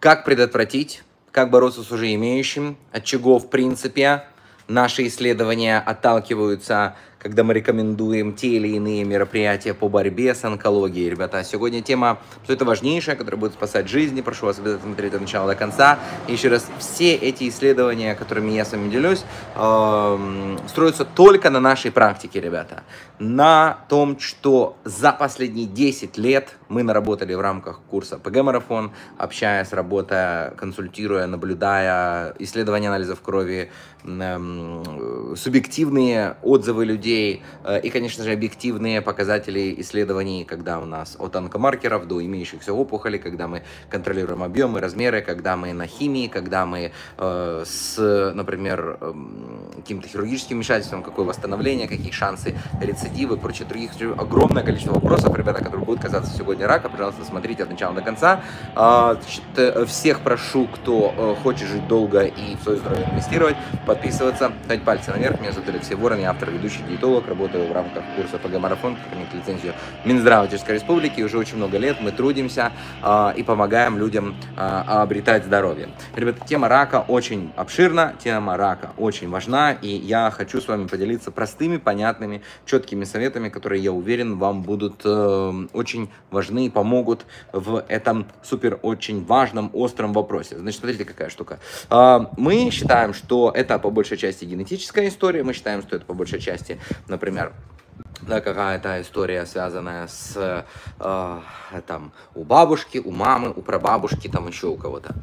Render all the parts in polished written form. Как предотвратить, как бороться с уже имеющим, от чего, в принципе, наши исследования отталкиваются, когда мы рекомендуем те или иные мероприятия по борьбе с онкологией. Ребята, сегодня тема, что это важнейшее, которое будет спасать жизни. Прошу вас обязательно смотреть от начала до конца. И еще раз, все эти исследования, которыми я с вами делюсь, строятся только на нашей практике, ребята. На том, что за последние 10 лет мы наработали в рамках курса ПГ-Марафон, общаясь, работая, консультируя, наблюдая, исследования анализов крови, субъективные отзывы людей, и, конечно же, объективные показатели исследований, когда у нас от онкомаркеров до имеющихся опухолей, когда мы контролируем объемы, размеры, когда мы на химии, когда мы например, каким-то хирургическим вмешательством, какое восстановление, какие шансы рецидивы, прочее, других. Огромное количество вопросов, ребята, которые будут казаться сегодня рака. Пожалуйста, смотрите от начала до конца. Всех прошу, кто хочет жить долго и в свое здоровье инвестировать, подписываться, ставить пальцы наверх. Меня зовут Алексей Ворон, я автор, ведущий, диетолог, работаю в рамках курса ПГ-Марафон, имеет лицензию Минздрава Чешской Республики. Уже очень много лет мы трудимся и помогаем людям обретать здоровье. Ребята, тема рака очень обширна, тема рака очень важна, и я хочу с вами поделиться простыми, понятными, четкими советами, которые, я уверен, вам будут очень важны и помогут в этом супер очень важном, остром вопросе. Значит, смотрите, какая штука. Мы считаем, что это по большей части генетическая история, мы считаем, что это по большей части, например, да, какая-то история, связанная с там, у бабушки, у мамы, у прабабушки, там еще у кого-то.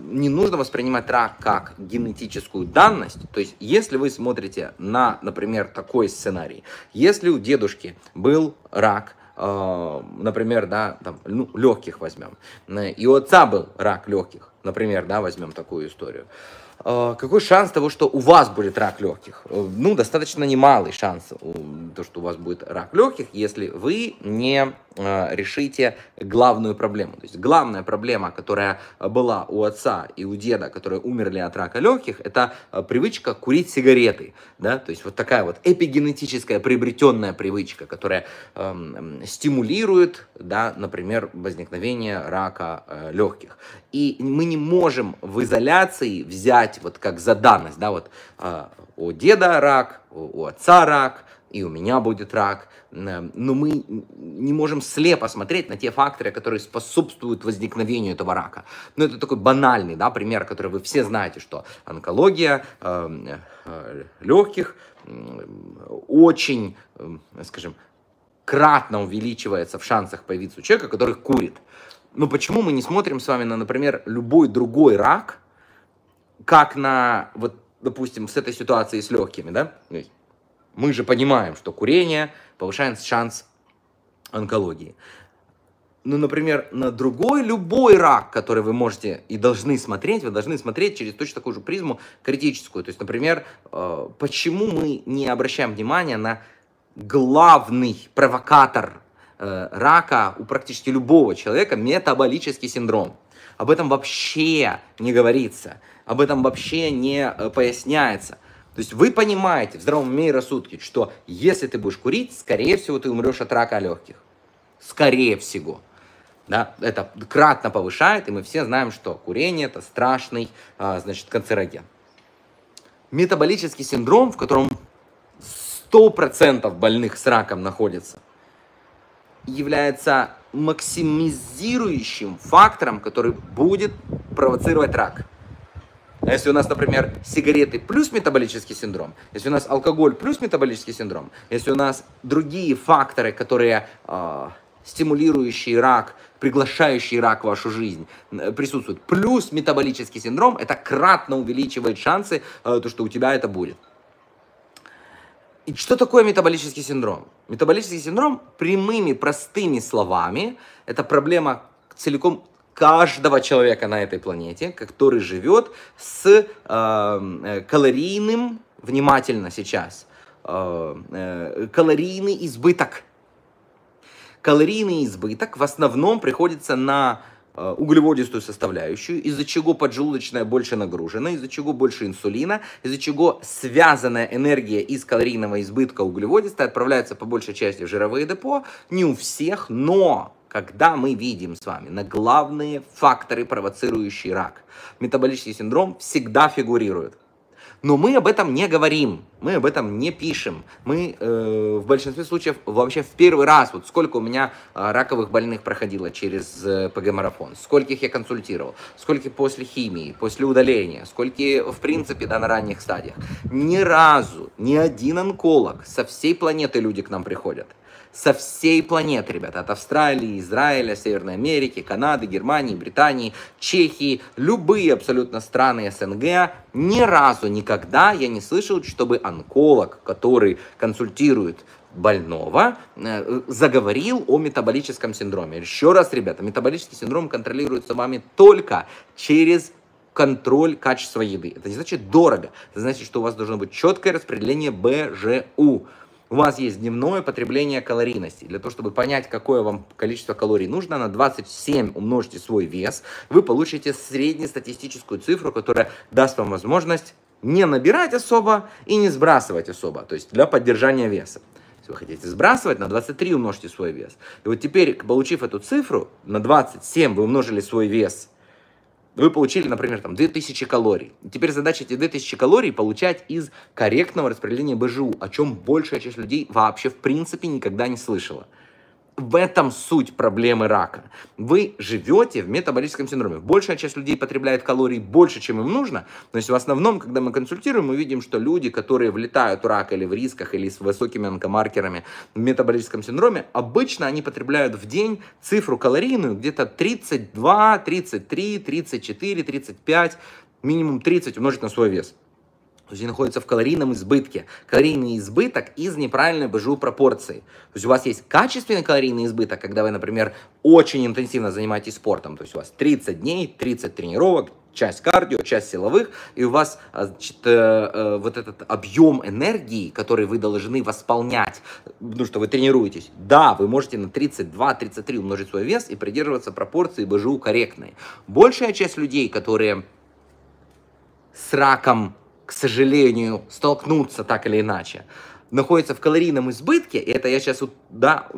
Не нужно воспринимать рак как генетическую данность. То есть, если вы смотрите на, например, такой сценарий, если у дедушки был рак, например, да, там, ну, легких возьмем, и у отца был рак легких, например, да, возьмем такую историю. Какой шанс того, что у вас будет рак легких? Ну, достаточно немалый шанс, то, что у вас будет рак легких, если вы не решите главную проблему. То есть главная проблема, которая была у отца и у деда, которые умерли от рака легких, это привычка курить сигареты. Да? То есть вот такая вот эпигенетическая приобретенная привычка, которая стимулирует, да, например, возникновение рака легких. И мы не можем в изоляции взять вот как за данность, да, вот у деда рак, у отца рак, и у меня будет рак, но мы не можем слепо смотреть на те факторы, которые способствуют возникновению этого рака. Ну, это такой банальный, да, пример, который вы все знаете, что онкология легких очень, скажем, кратно увеличивается в шансах появиться у человека, который курит. Но почему мы не смотрим с вами на, например, любой другой рак, как на, вот, допустим, с этой ситуацией с легкими, да? Мы же понимаем, что курение повышает шанс онкологии. Ну, например, на другой любой рак, который вы можете и должны смотреть, вы должны смотреть через точно такую же призму критическую. То есть, например, почему мы не обращаем внимания на главный провокатор рака у практически любого человека – метаболический синдром. Об этом вообще не говорится, об этом вообще не поясняется. То есть вы понимаете в здравом уме и рассудке, что если ты будешь курить, скорее всего, ты умрешь от рака легких. Скорее всего. Да? Это кратно повышает, и мы все знаем, что курение – это страшный, значит, канцероген. Метаболический синдром, в котором 100% больных с раком находится, является максимизирующим фактором, который будет провоцировать рак. А если у нас, например, сигареты плюс метаболический синдром, если у нас алкоголь плюс метаболический синдром, если у нас другие факторы, которые стимулирующие рак, приглашающие рак в вашу жизнь, присутствуют, плюс метаболический синдром, это кратно увеличивает шансы, то, что у тебя это будет. И что такое метаболический синдром? Метаболический синдром, прямыми, простыми словами, это проблема целиком каждого человека на этой планете, который живет с калорийным, внимательно сейчас, калорийный избыток. Калорийный избыток в основном приходится на углеводистую составляющую, из-за чего поджелудочная больше нагружена, из-за чего больше инсулина, из-за чего связанная энергия из калорийного избытка углеводистой отправляется по большей части в жировые депо, не у всех, но Когда мы видим с вами на главные факторы, провоцирующие рак, метаболический синдром всегда фигурирует. Но мы об этом не говорим, мы об этом не пишем. Мы в большинстве случаев вообще в первый раз, вот сколько у меня раковых больных проходило через ПГ-марафон, скольких я консультировал, скольких после химии, после удаления, скольких в принципе да, на ранних стадиях. Ни разу, ни один онколог, со всей планеты люди к нам приходят. Со всей планеты, ребята, от Австралии, Израиля, Северной Америки, Канады, Германии, Британии, Чехии, любые абсолютно страны СНГ, ни разу никогда я не слышал, чтобы онколог, который консультирует больного, заговорил о метаболическом синдроме. Еще раз, ребята, метаболический синдром контролируется вами только через контроль качества еды. Это не значит дорого, это значит, что у вас должно быть четкое распределение БЖУ. У вас есть дневное потребление калорийности. Для того, чтобы понять, какое вам количество калорий нужно, на 27 умножьте свой вес, вы получите среднестатистическую цифру, которая даст вам возможность не набирать особо и не сбрасывать особо, то есть для поддержания веса. Если вы хотите сбрасывать, на 23 умножьте свой вес. И вот теперь, получив эту цифру, на 27 вы умножили свой вес, вы получили, например, там 2000 калорий. И теперь задача эти 2000 калорий получать из корректного распределения БЖУ, о чем большая часть людей вообще в принципе никогда не слышала. В этом суть проблемы рака. Вы живете в метаболическом синдроме. Большая часть людей потребляет калорий больше, чем им нужно. То есть в основном, когда мы консультируем, мы видим, что люди, которые влетают в рак или в рисках, или с высокими онкомаркерами в метаболическом синдроме, обычно они потребляют в день цифру калорийную где-то 32, 33, 34, 35, минимум 30 умножить на свой вес. То есть они находятся в калорийном избытке. Калорийный избыток из неправильной БЖУ пропорции. То есть у вас есть качественный калорийный избыток, когда вы, например, очень интенсивно занимаетесь спортом. То есть у вас 30 дней, 30 тренировок, часть кардио, часть силовых. И у вас значит, вот этот объем энергии, который вы должны восполнять, потому что вы тренируетесь. Да, вы можете на 32-33 умножить свой вес и придерживаться пропорции БЖУ корректной. Большая часть людей, которые с раком, к сожалению, столкнуться так или иначе, находится в калорийном избытке, и это я сейчас, да,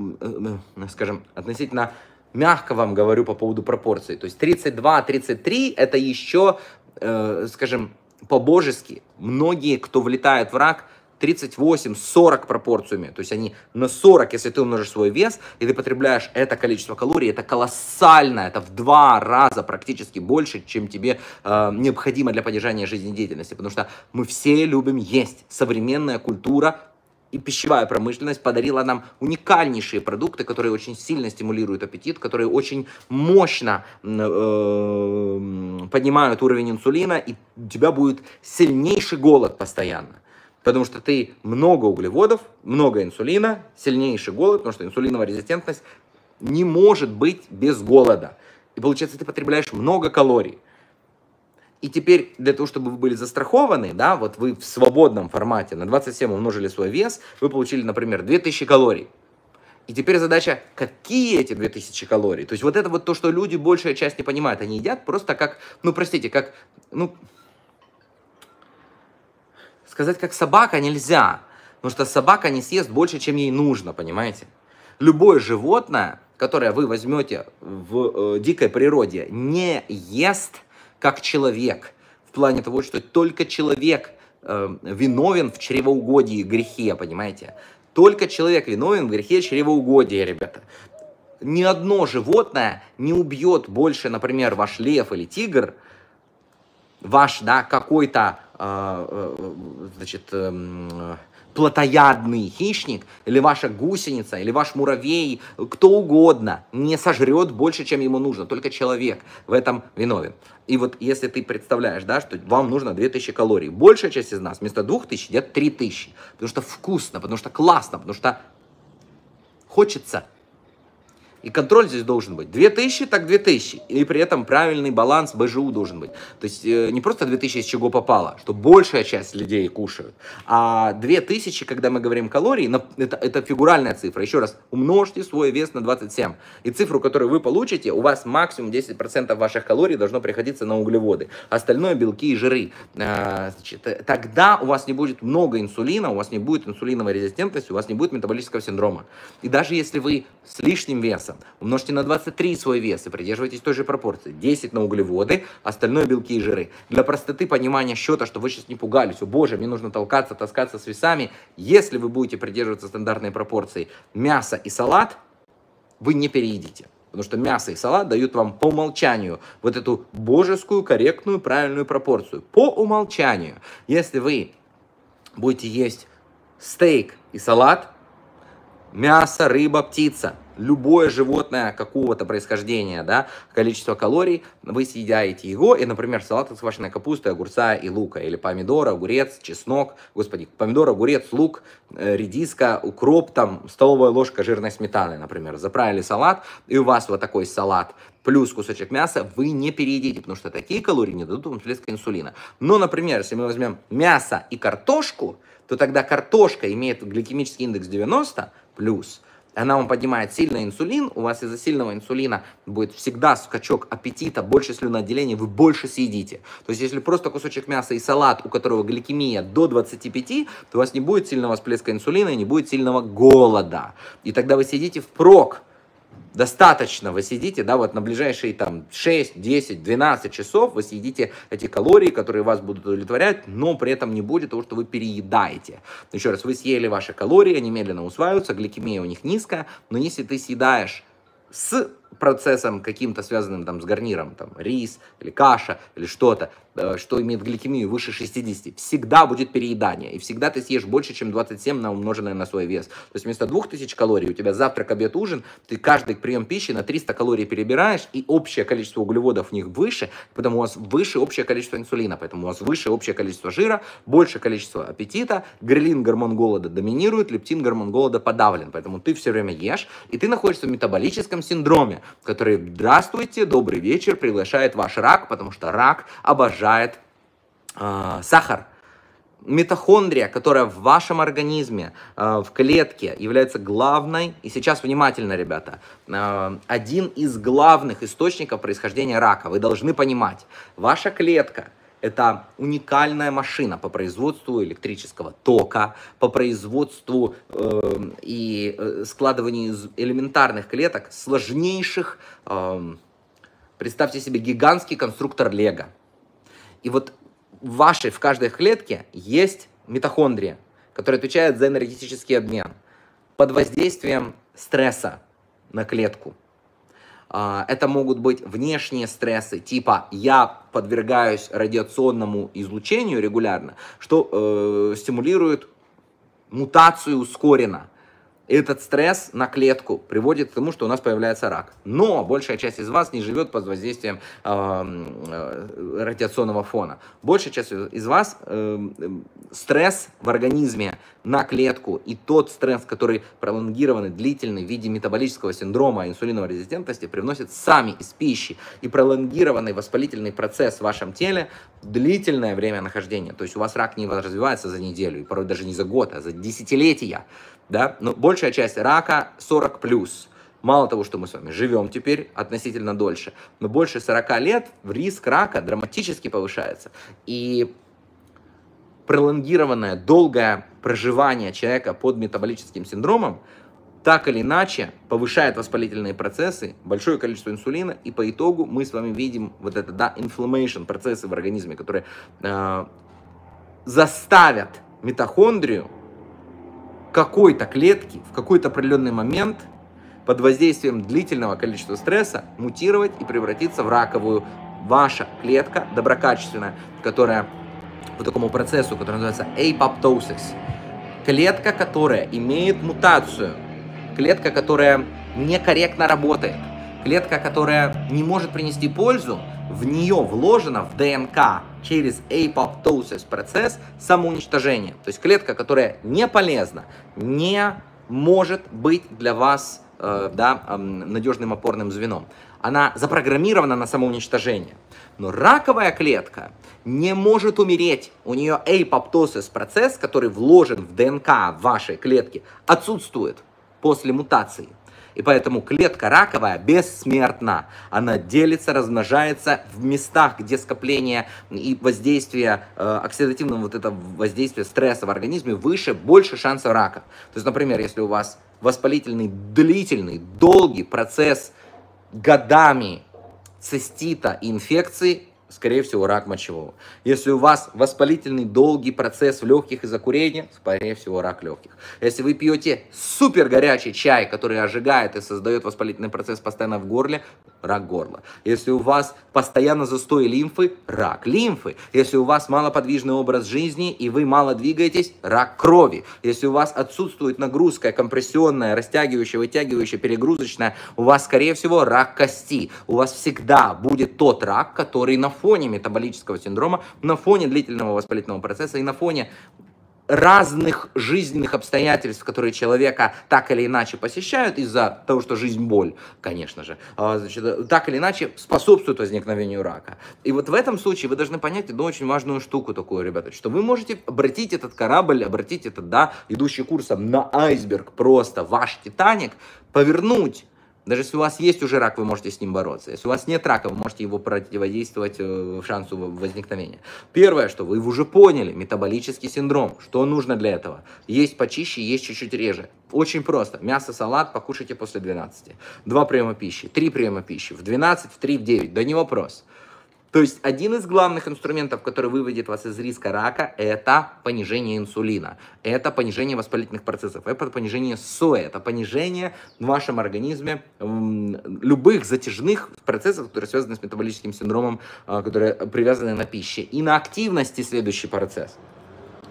скажем, относительно мягко вам говорю по поводу пропорций. То есть 32-33 это еще, скажем, по-божески. Многие, кто влетает в рак, 38-40 пропорциями. То есть они на 40, если ты умножишь свой вес, и ты потребляешь это количество калорий, это колоссально, это в 2 раза практически больше, чем тебе необходимо для поддержания жизнедеятельности. Потому что мы все любим есть. Современная культура и пищевая промышленность подарила нам уникальнейшие продукты, которые очень сильно стимулируют аппетит, которые очень мощно поднимают уровень инсулина, и у тебя будет сильнейший голод постоянно. Потому что ты много углеводов, много инсулина, сильнейший голод, потому что инсулиновая резистентность не может быть без голода. И получается, ты потребляешь много калорий. И теперь, для того, чтобы вы были застрахованы, да, вот вы в свободном формате на 27 умножили свой вес, вы получили, например, 2000 калорий. И теперь задача, какие эти 2000 калорий? То есть вот это вот то, что люди большая часть не понимают. Они едят просто как, ну, простите, как, ну... Сказать как собака нельзя, потому что собака не съест больше, чем ей нужно, понимаете? Любое животное, которое вы возьмете в дикой природе, не ест как человек. В плане того, что только человек виновен в чревоугодии, грехе, понимаете? Только человек виновен в грехе чревоугодия, ребята. Ни одно животное не убьет больше, например, ваш лев или тигр, ваш, да, какой-то, значит, плотоядный хищник, или ваша гусеница, или ваш муравей, кто угодно, не сожрет больше, чем ему нужно. Только человек в этом виновен. И вот если ты представляешь, да, что вам нужно 2000 калорий, большая часть из нас вместо 2000 едят 3000. Потому что вкусно, потому что классно, потому что хочется. И контроль здесь должен быть. 2000, так 2000. И при этом правильный баланс БЖУ должен быть. То есть не просто 2000 из чего попало, что большая часть людей кушают. А 2000, когда мы говорим калорий, это фигуральная цифра. Еще раз, умножьте свой вес на 27. И цифру, которую вы получите, у вас максимум 10% ваших калорий должно приходиться на углеводы. Остальное белки и жиры. Значит, тогда у вас не будет много инсулина, у вас не будет инсулиновой резистентности, у вас не будет метаболического синдрома. И даже если вы с лишним весом, мяса, умножьте на 23 свой вес и придерживайтесь той же пропорции. 10 на углеводы, остальное белки и жиры. Для простоты понимания счета, чтобы вы сейчас не пугались. О боже, мне нужно толкаться, таскаться с весами. Если вы будете придерживаться стандартной пропорции мяса и салат, вы не переедите. Потому что мясо и салат дают вам по умолчанию вот эту божескую, корректную, правильную пропорцию. По умолчанию. Если вы будете есть стейк и салат, мясо, рыба, птица, любое животное какого-то происхождения, да, количество калорий, вы съедаете его, и, например, салат из квашеной капусты, огурца и лука, или помидор, огурец, чеснок, господи, помидор, огурец, лук, редиска, укроп, там, столовая ложка жирной сметаны, например, заправили салат, и у вас вот такой салат, плюс кусочек мяса, вы не переедите, потому что такие калории не дадут вам всплеска инсулина. Но, например, если мы возьмем мясо и картошку, то тогда картошка имеет гликемический индекс 90 плюс, она вам поднимает сильный инсулин, у вас из-за сильного инсулина будет всегда скачок аппетита, больше слюноотделения, вы больше съедите. То есть, если просто кусочек мяса и салат, у которого гликемия до 25, то у вас не будет сильного всплеска инсулина и не будет сильного голода. И тогда вы съедите впрок. Достаточно вы съедите, да, вот на ближайшие там 6, 10, 12 часов вы съедите эти калории, которые вас будут удовлетворять, но при этом не будет того, что вы переедаете. Еще раз, вы съели ваши калории, они медленно усваиваются, гликемия у них низкая, но если ты съедаешь с процессом каким-то связанным там с гарниром, там рис или каша или что-то, что имеет гликемию выше 60, всегда будет переедание. И всегда ты съешь больше, чем 27 на умноженное на свой вес. То есть вместо 2000 калорий у тебя завтрак, обед, ужин, ты каждый прием пищи на 300 калорий перебираешь, и общее количество углеводов в них выше, поэтому у вас выше общее количество инсулина, поэтому у вас выше общее количество жира, больше количество аппетита, грелин, гормон голода, доминирует, лептин, гормон голода, подавлен. Поэтому ты все время ешь, и ты находишься в метаболическом синдроме, который «Здравствуйте, добрый вечер» приглашает ваш рак, потому что рак обожает сахар. Митохондрия, которая в вашем организме, в клетке, является главной, и сейчас внимательно, ребята, один из главных источников происхождения рака. Вы должны понимать, ваша клетка – это уникальная машина по производству электрического тока, по производству и складыванию из элементарных клеток, сложнейших, представьте себе гигантский конструктор Лего. И вот в вашей, в каждой клетке есть митохондрия, которая отвечает за энергетический обмен под воздействием стресса на клетку. Это могут быть внешние стрессы, типа я подвергаюсь радиационному излучению регулярно, что стимулирует мутацию ускоренно. Этот стресс на клетку приводит к тому, что у нас появляется рак. Но большая часть из вас не живет под воздействием радиационного фона. Большая часть из вас стресс в организме на клетку и тот стресс, который пролонгированный, длительный в виде метаболического синдрома инсулиновой резистентности привносит сами из пищи. И пролонгированный воспалительный процесс в вашем теле длительное время нахождения. То есть у вас рак не развивается за неделю, и порой даже не за год, а за десятилетия. Да? Но большая часть рака 40+. Мало того, что мы с вами живем теперь относительно дольше, но больше 40 лет риск рака драматически повышается. И пролонгированное, долгое проживание человека под метаболическим синдромом так или иначе повышает воспалительные процессы, большое количество инсулина, и по итогу мы с вами видим вот это, да, inflammation, процессы в организме, которые заставят митохондрию какой-то клетки в какой-то определенный момент под воздействием длительного количества стресса мутировать и превратиться в раковую. Ваша клетка доброкачественная, которая по такому процессу, который называется апоптозис, клетка, которая имеет мутацию, клетка, которая некорректно работает, клетка, которая не может принести пользу, в нее вложено в ДНК через апоптозис процесс самоуничтожения. То есть клетка, которая не полезна, не может быть для вас надежным опорным звеном. Она запрограммирована на самоуничтожение. Но раковая клетка не может умереть. У нее апоптозис процесс, который вложен в ДНК вашей клетки, отсутствует после мутации. И И поэтому клетка раковая бессмертна. Она делится, размножается в местах, где скопление и воздействие, оксидативного вот это воздействие стресса в организме выше, больше шансов рака. То есть, например, если у вас воспалительный, длительный, долгий процесс годами цистита и инфекции, скорее всего, рак мочевого. Если у вас воспалительный долгий процесс в легких из-за курения, скорее всего, рак легких. Если вы пьете супер горячий чай, который ожигает и создает воспалительный процесс постоянно в горле, рак горла. Если у вас постоянно застой лимфы, рак лимфы. Если у вас малоподвижный образ жизни и вы мало двигаетесь, рак крови. Если у вас отсутствует нагрузка компрессионная, растягивающая, вытягивающая, перегрузочная, у вас, скорее всего, рак кости. У вас всегда будет тот рак, который на фоне метаболического синдрома, на фоне длительного воспалительного процесса и на фоне разных жизненных обстоятельств, которые человека так или иначе посещают из-за того, что жизнь боль, конечно же, значит, так или иначе способствует возникновению рака. И вот в этом случае вы должны понять одну очень важную штуку такую, ребята, что вы можете обратить этот корабль, обратить этот, да, идущий курсом на айсберг, просто ваш Титаник, повернуть. Даже если у вас есть уже рак, вы можете с ним бороться. Если у вас нет рака, вы можете его противодействовать шансу возникновения. Первое, что вы уже поняли, метаболический синдром. Что нужно для этого? Есть почище, есть чуть-чуть реже. Очень просто. Мясо, салат покушайте после 12. 2 приема пищи, 3 приема пищи. В 12, в 3, в 9. Да не вопрос. То есть один из главных инструментов, который выведет вас из риска рака, это понижение инсулина, это понижение воспалительных процессов, это понижение СОЭ, это понижение в вашем организме любых затяжных процессов, которые связаны с метаболическим синдромом, которые привязаны на пище и на активности следующий процесс.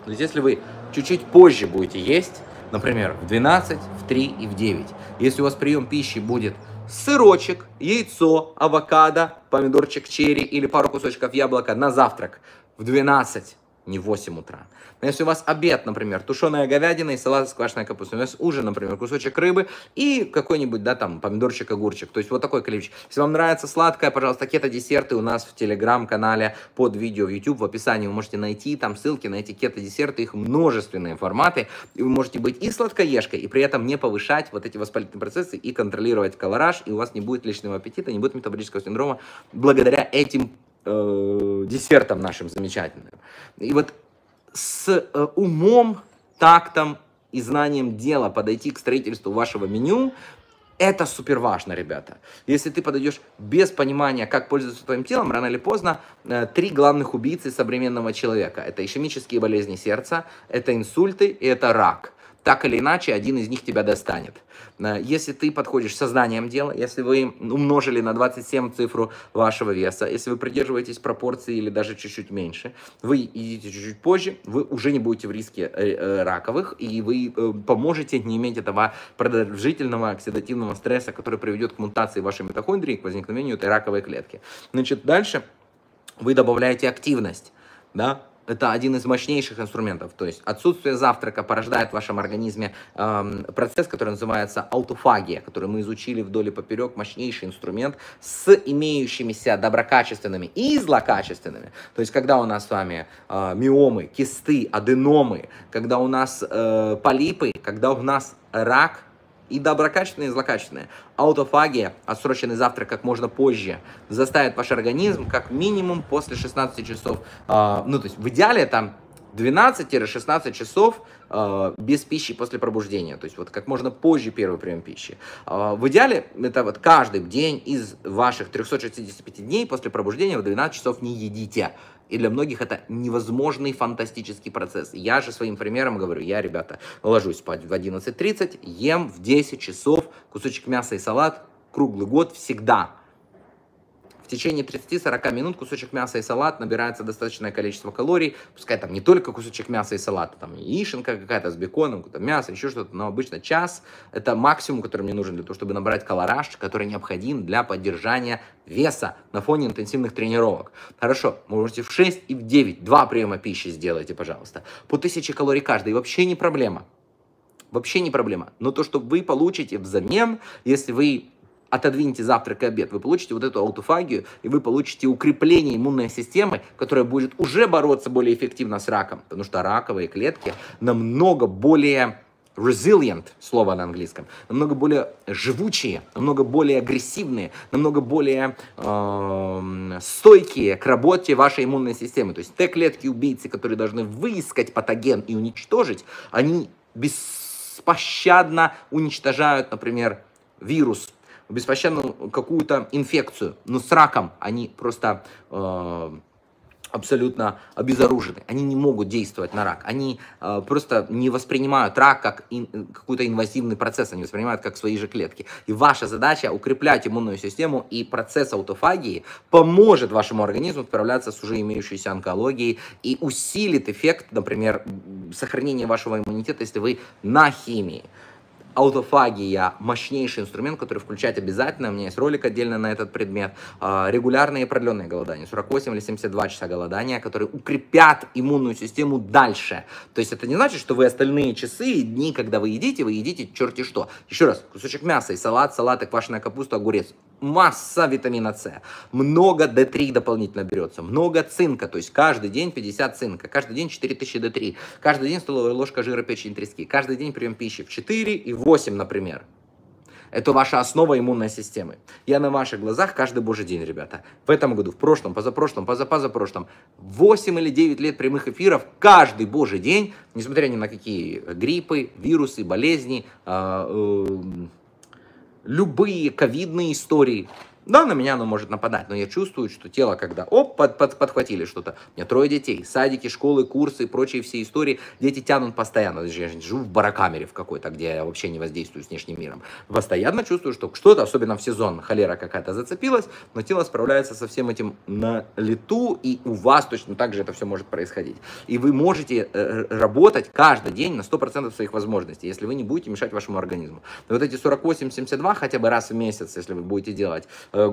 То есть если вы чуть-чуть позже будете есть, например, в 12, в 3 и в 9, если у вас прием пищи будет сырочек, яйцо, авокадо, помидорчик черри или пару кусочков яблока на завтрак в 12, не в 8 утра. Но если у вас обед, например, тушеная говядина и салат с квашеной капустой, у вас ужин, например, кусочек рыбы и какой-нибудь, да, там, помидорчик, огурчик. То есть вот такой количество. Если вам нравится сладкое, пожалуйста, кето-десерты у нас в телеграм-канале под видео в YouTube. В описании вы можете найти там ссылки на эти кето-десерты, их множественные форматы. И вы можете быть и сладкоежкой, и при этом не повышать вот эти воспалительные процессы и контролировать колораж, и у вас не будет лишнего аппетита, не будет метаболического синдрома благодаря этим десертом нашим замечательным. И вот с умом, тактом и знанием дела подойти к строительству вашего меню, это супер важно, ребята. Если ты подойдешь без понимания, как пользоваться твоим телом, рано или поздно три главных убийцы современного человека. Это ишемические болезни сердца, это инсульты и это рак. Так или иначе, один из них тебя достанет. Если ты подходишь со знанием дела, если вы умножили на 27 цифру вашего веса, если вы придерживаетесь пропорции или даже чуть-чуть меньше, вы едите чуть-чуть позже, вы уже не будете в риске раковых, и вы поможете не иметь этого продолжительного оксидативного стресса, который приведет к мутации вашей митохондрии, к возникновению этой раковой клетки. Значит, дальше вы добавляете активность, да? Это один из мощнейших инструментов. То есть отсутствие завтрака порождает в вашем организме процесс, который называется аутофагия, который мы изучили вдоль и поперек, мощнейший инструмент с имеющимися доброкачественными и злокачественными. То есть когда у нас с вами миомы, кисты, аденомы, когда у нас полипы, когда у нас рак, и доброкачественные, и злокачественные. Аутофагия, отсроченный завтрак как можно позже, заставит ваш организм как минимум после 16 часов, ну то есть в идеале там 12-16 часов без пищи после пробуждения, то есть вот как можно позже первый прием пищи. В идеале это вот каждый день из ваших 365 дней после пробуждения в 12 часов не едите. И для многих это невозможный фантастический процесс. Я же своим примером говорю, я, ребята, ложусь спать в 11:30, ем в 10 часов кусочек мяса и салат круглый год всегда. В течение 30-40 минут кусочек мяса и салат набирается достаточное количество калорий, пускай там не только кусочек мяса и салата, там яишенка какая-то с беконом, какое-то мясо, еще что-то, но обычно час – это максимум, который мне нужен для того, чтобы набрать колораж, который необходим для поддержания веса на фоне интенсивных тренировок. Хорошо, можете в 6 и в 9 2 приема пищи сделайте, пожалуйста, по 1000 калорий каждый, вообще не проблема, вообще не проблема. Но то, что вы получите взамен, если вы отодвиньте завтрак и обед, вы получите вот эту аутофагию, и вы получите укрепление иммунной системы, которая будет уже бороться более эффективно с раком, потому что раковые клетки намного более resilient, слово на английском, намного более живучие, намного более агрессивные, намного более стойкие к работе вашей иммунной системы. То есть те клетки-убийцы, которые должны выискать патоген и уничтожить, они беспощадно уничтожают, например, вирус, беспощадно какую-то инфекцию, но с раком они просто... абсолютно обезоружены. Они не могут действовать на рак. Они просто не воспринимают рак как какой-то инвазивный процесс. Они воспринимают как свои же клетки. И ваша задача укреплять иммунную систему, и процесс аутофагии поможет вашему организму справляться с уже имеющейся онкологией и усилит эффект, например, сохранения вашего иммунитета, если вы на химии. Аутофагия – мощнейший инструмент, который включать обязательно. У меня есть ролик отдельно на этот предмет. Регулярные и продленные голодания. 48 или 72 часа голодания, которые укрепят иммунную систему дальше. То есть это не значит, что вы остальные часы и дни, когда вы едите черти что. Еще раз, кусочек мяса и салат, салаты, квашеная капуста, огурец. Масса витамина С. Много D3 дополнительно берется. Много цинка. То есть каждый день 50 цинка. Каждый день 4000 D3. Каждый день столовая ложка жира, печень, трески. Каждый день прием пищи в 4 и 8, например. Это ваша основа иммунной системы. Я на ваших глазах каждый божий день, ребята. В этом году, в прошлом, позапрошлом, позапозапрошлом, 8 или 9 лет прямых эфиров каждый божий день, несмотря ни на какие гриппы, вирусы, болезни, любые ковидные истории. Да, на меня оно может нападать, но я чувствую, что тело, когда оп, подхватили что-то. У меня 3 детей, садики, школы, курсы и прочие все истории. Дети тянут постоянно. Я живу в барокамере в какой-то, где я вообще не воздействую с внешним миром. Постоянно чувствую, что что-то, особенно в сезон, холера какая-то зацепилась, но тело справляется со всем этим на лету, и у вас точно так же это все может происходить. И вы можете работать каждый день на 100% своих возможностей, если вы не будете мешать вашему организму. Но вот эти 48-72 хотя бы раз в месяц, если вы будете делать...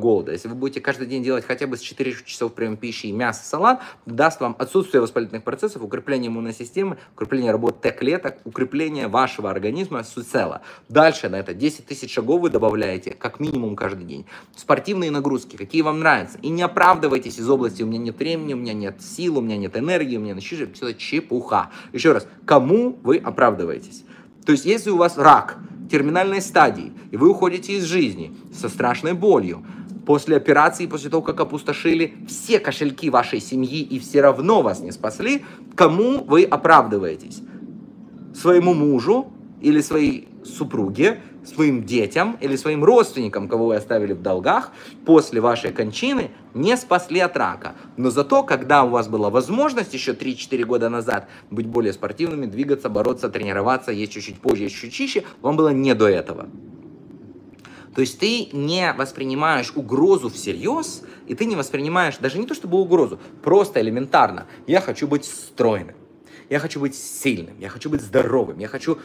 голода. Если вы будете каждый день делать хотя бы с 4 часов прием пищи и мясо, салат, даст вам отсутствие воспалительных процессов, укрепление иммунной системы, укрепление работы Т-клеток, укрепление вашего организма всецело. Дальше на это 10 тысяч шагов вы добавляете как минимум каждый день. Спортивные нагрузки, какие вам нравятся. И не оправдывайтесь из области «у меня нет времени», «у меня нет сил», «у меня нет энергии», «у меня ничего». Все это чепуха. Еще раз, кому вы оправдываетесь? То есть, если у вас рак терминальной стадии, и вы уходите из жизни со страшной болью, после операции, после того, как опустошили все кошельки вашей семьи и все равно вас не спасли, кому вы оправдываетесь? Своему мужу или своей супруге, своим детям или своим родственникам, кого вы оставили в долгах, после вашей кончины не спасли от рака. Но зато, когда у вас была возможность еще 3-4 года назад быть более спортивными, двигаться, бороться, тренироваться, есть чуть-чуть позже, есть чуть чище, вам было не до этого. То есть ты не воспринимаешь угрозу всерьез, и ты не воспринимаешь даже не то чтобы угрозу, просто элементарно. Я хочу быть стройным, я хочу быть сильным, я хочу быть здоровым, я хочу...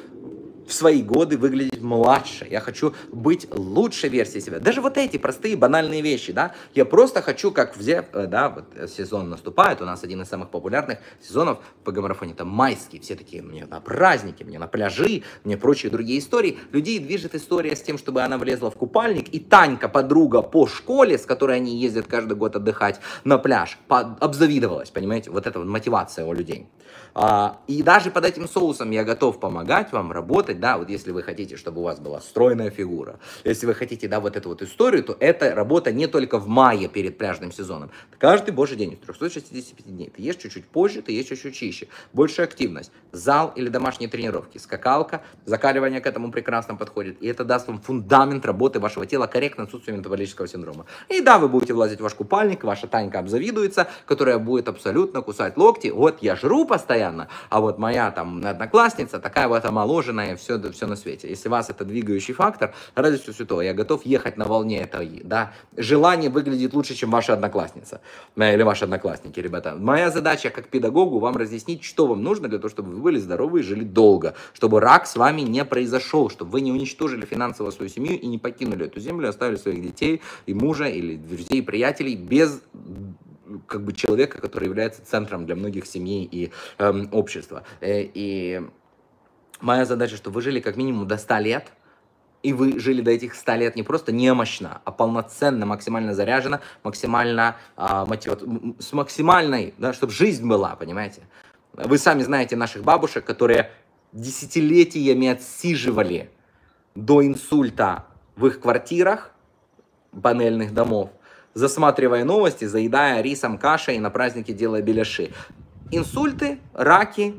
в свои годы выглядеть младше, я хочу быть лучшей версией себя. Даже вот эти простые банальные вещи, да, я просто хочу, как взяв, да, вот сезон наступает, у нас один из самых популярных сезонов в ПГ-марафоне, это майский, все такие, мне на праздники, мне на пляжи, мне прочие другие истории. Людей движет история с тем, чтобы она влезла в купальник, и Танька, подруга по школе, с которой они ездят каждый год отдыхать на пляж, обзавидовалась, понимаете, вот эта вот мотивация у людей. И даже под этим соусом я готов помогать вам работать, да, вот если вы хотите, чтобы у вас была стройная фигура, если вы хотите, да, вот эту вот историю, то эта работа не только в мае перед пляжным сезоном. Каждый божий день, 365 дней, ты ешь чуть-чуть позже, ты ешь чуть-чуть чище, больше активность, зал или домашние тренировки, скакалка, закаливание к этому прекрасно подходит, и это даст вам фундамент работы вашего тела, корректное отсутствие метаболического синдрома. И да, вы будете влазить в ваш купальник, ваша Танька обзавидуется, которая будет абсолютно кусать локти, вот я жру постоянно, а вот моя там одноклассница такая вот омоложенная, все на свете. Если вас это двигающий фактор, ради всего святого, я готов ехать на волне этого, да, желание выглядит лучше, чем ваша одноклассница или ваши одноклассники, ребята. Моя задача как педагогу вам разъяснить, что вам нужно для того, чтобы вы были здоровы и жили долго, чтобы рак с вами не произошел, чтобы вы не уничтожили финансово свою семью и не покинули эту землю, оставили своих детей и мужа или друзей, приятелей без... как бы человека, который является центром для многих семей и общества. И моя задача, чтобы вы жили как минимум до 100 лет, и вы жили до этих 100 лет не просто немощно, а полноценно, максимально заряженно, максимально с максимальной, да, чтобы жизнь была, понимаете? Вы сами знаете наших бабушек, которые десятилетиями отсиживали до инсульта в их квартирах панельных домов, засматривая новости, заедая рисом, кашей и на праздники делая беляши. Инсульты, раки,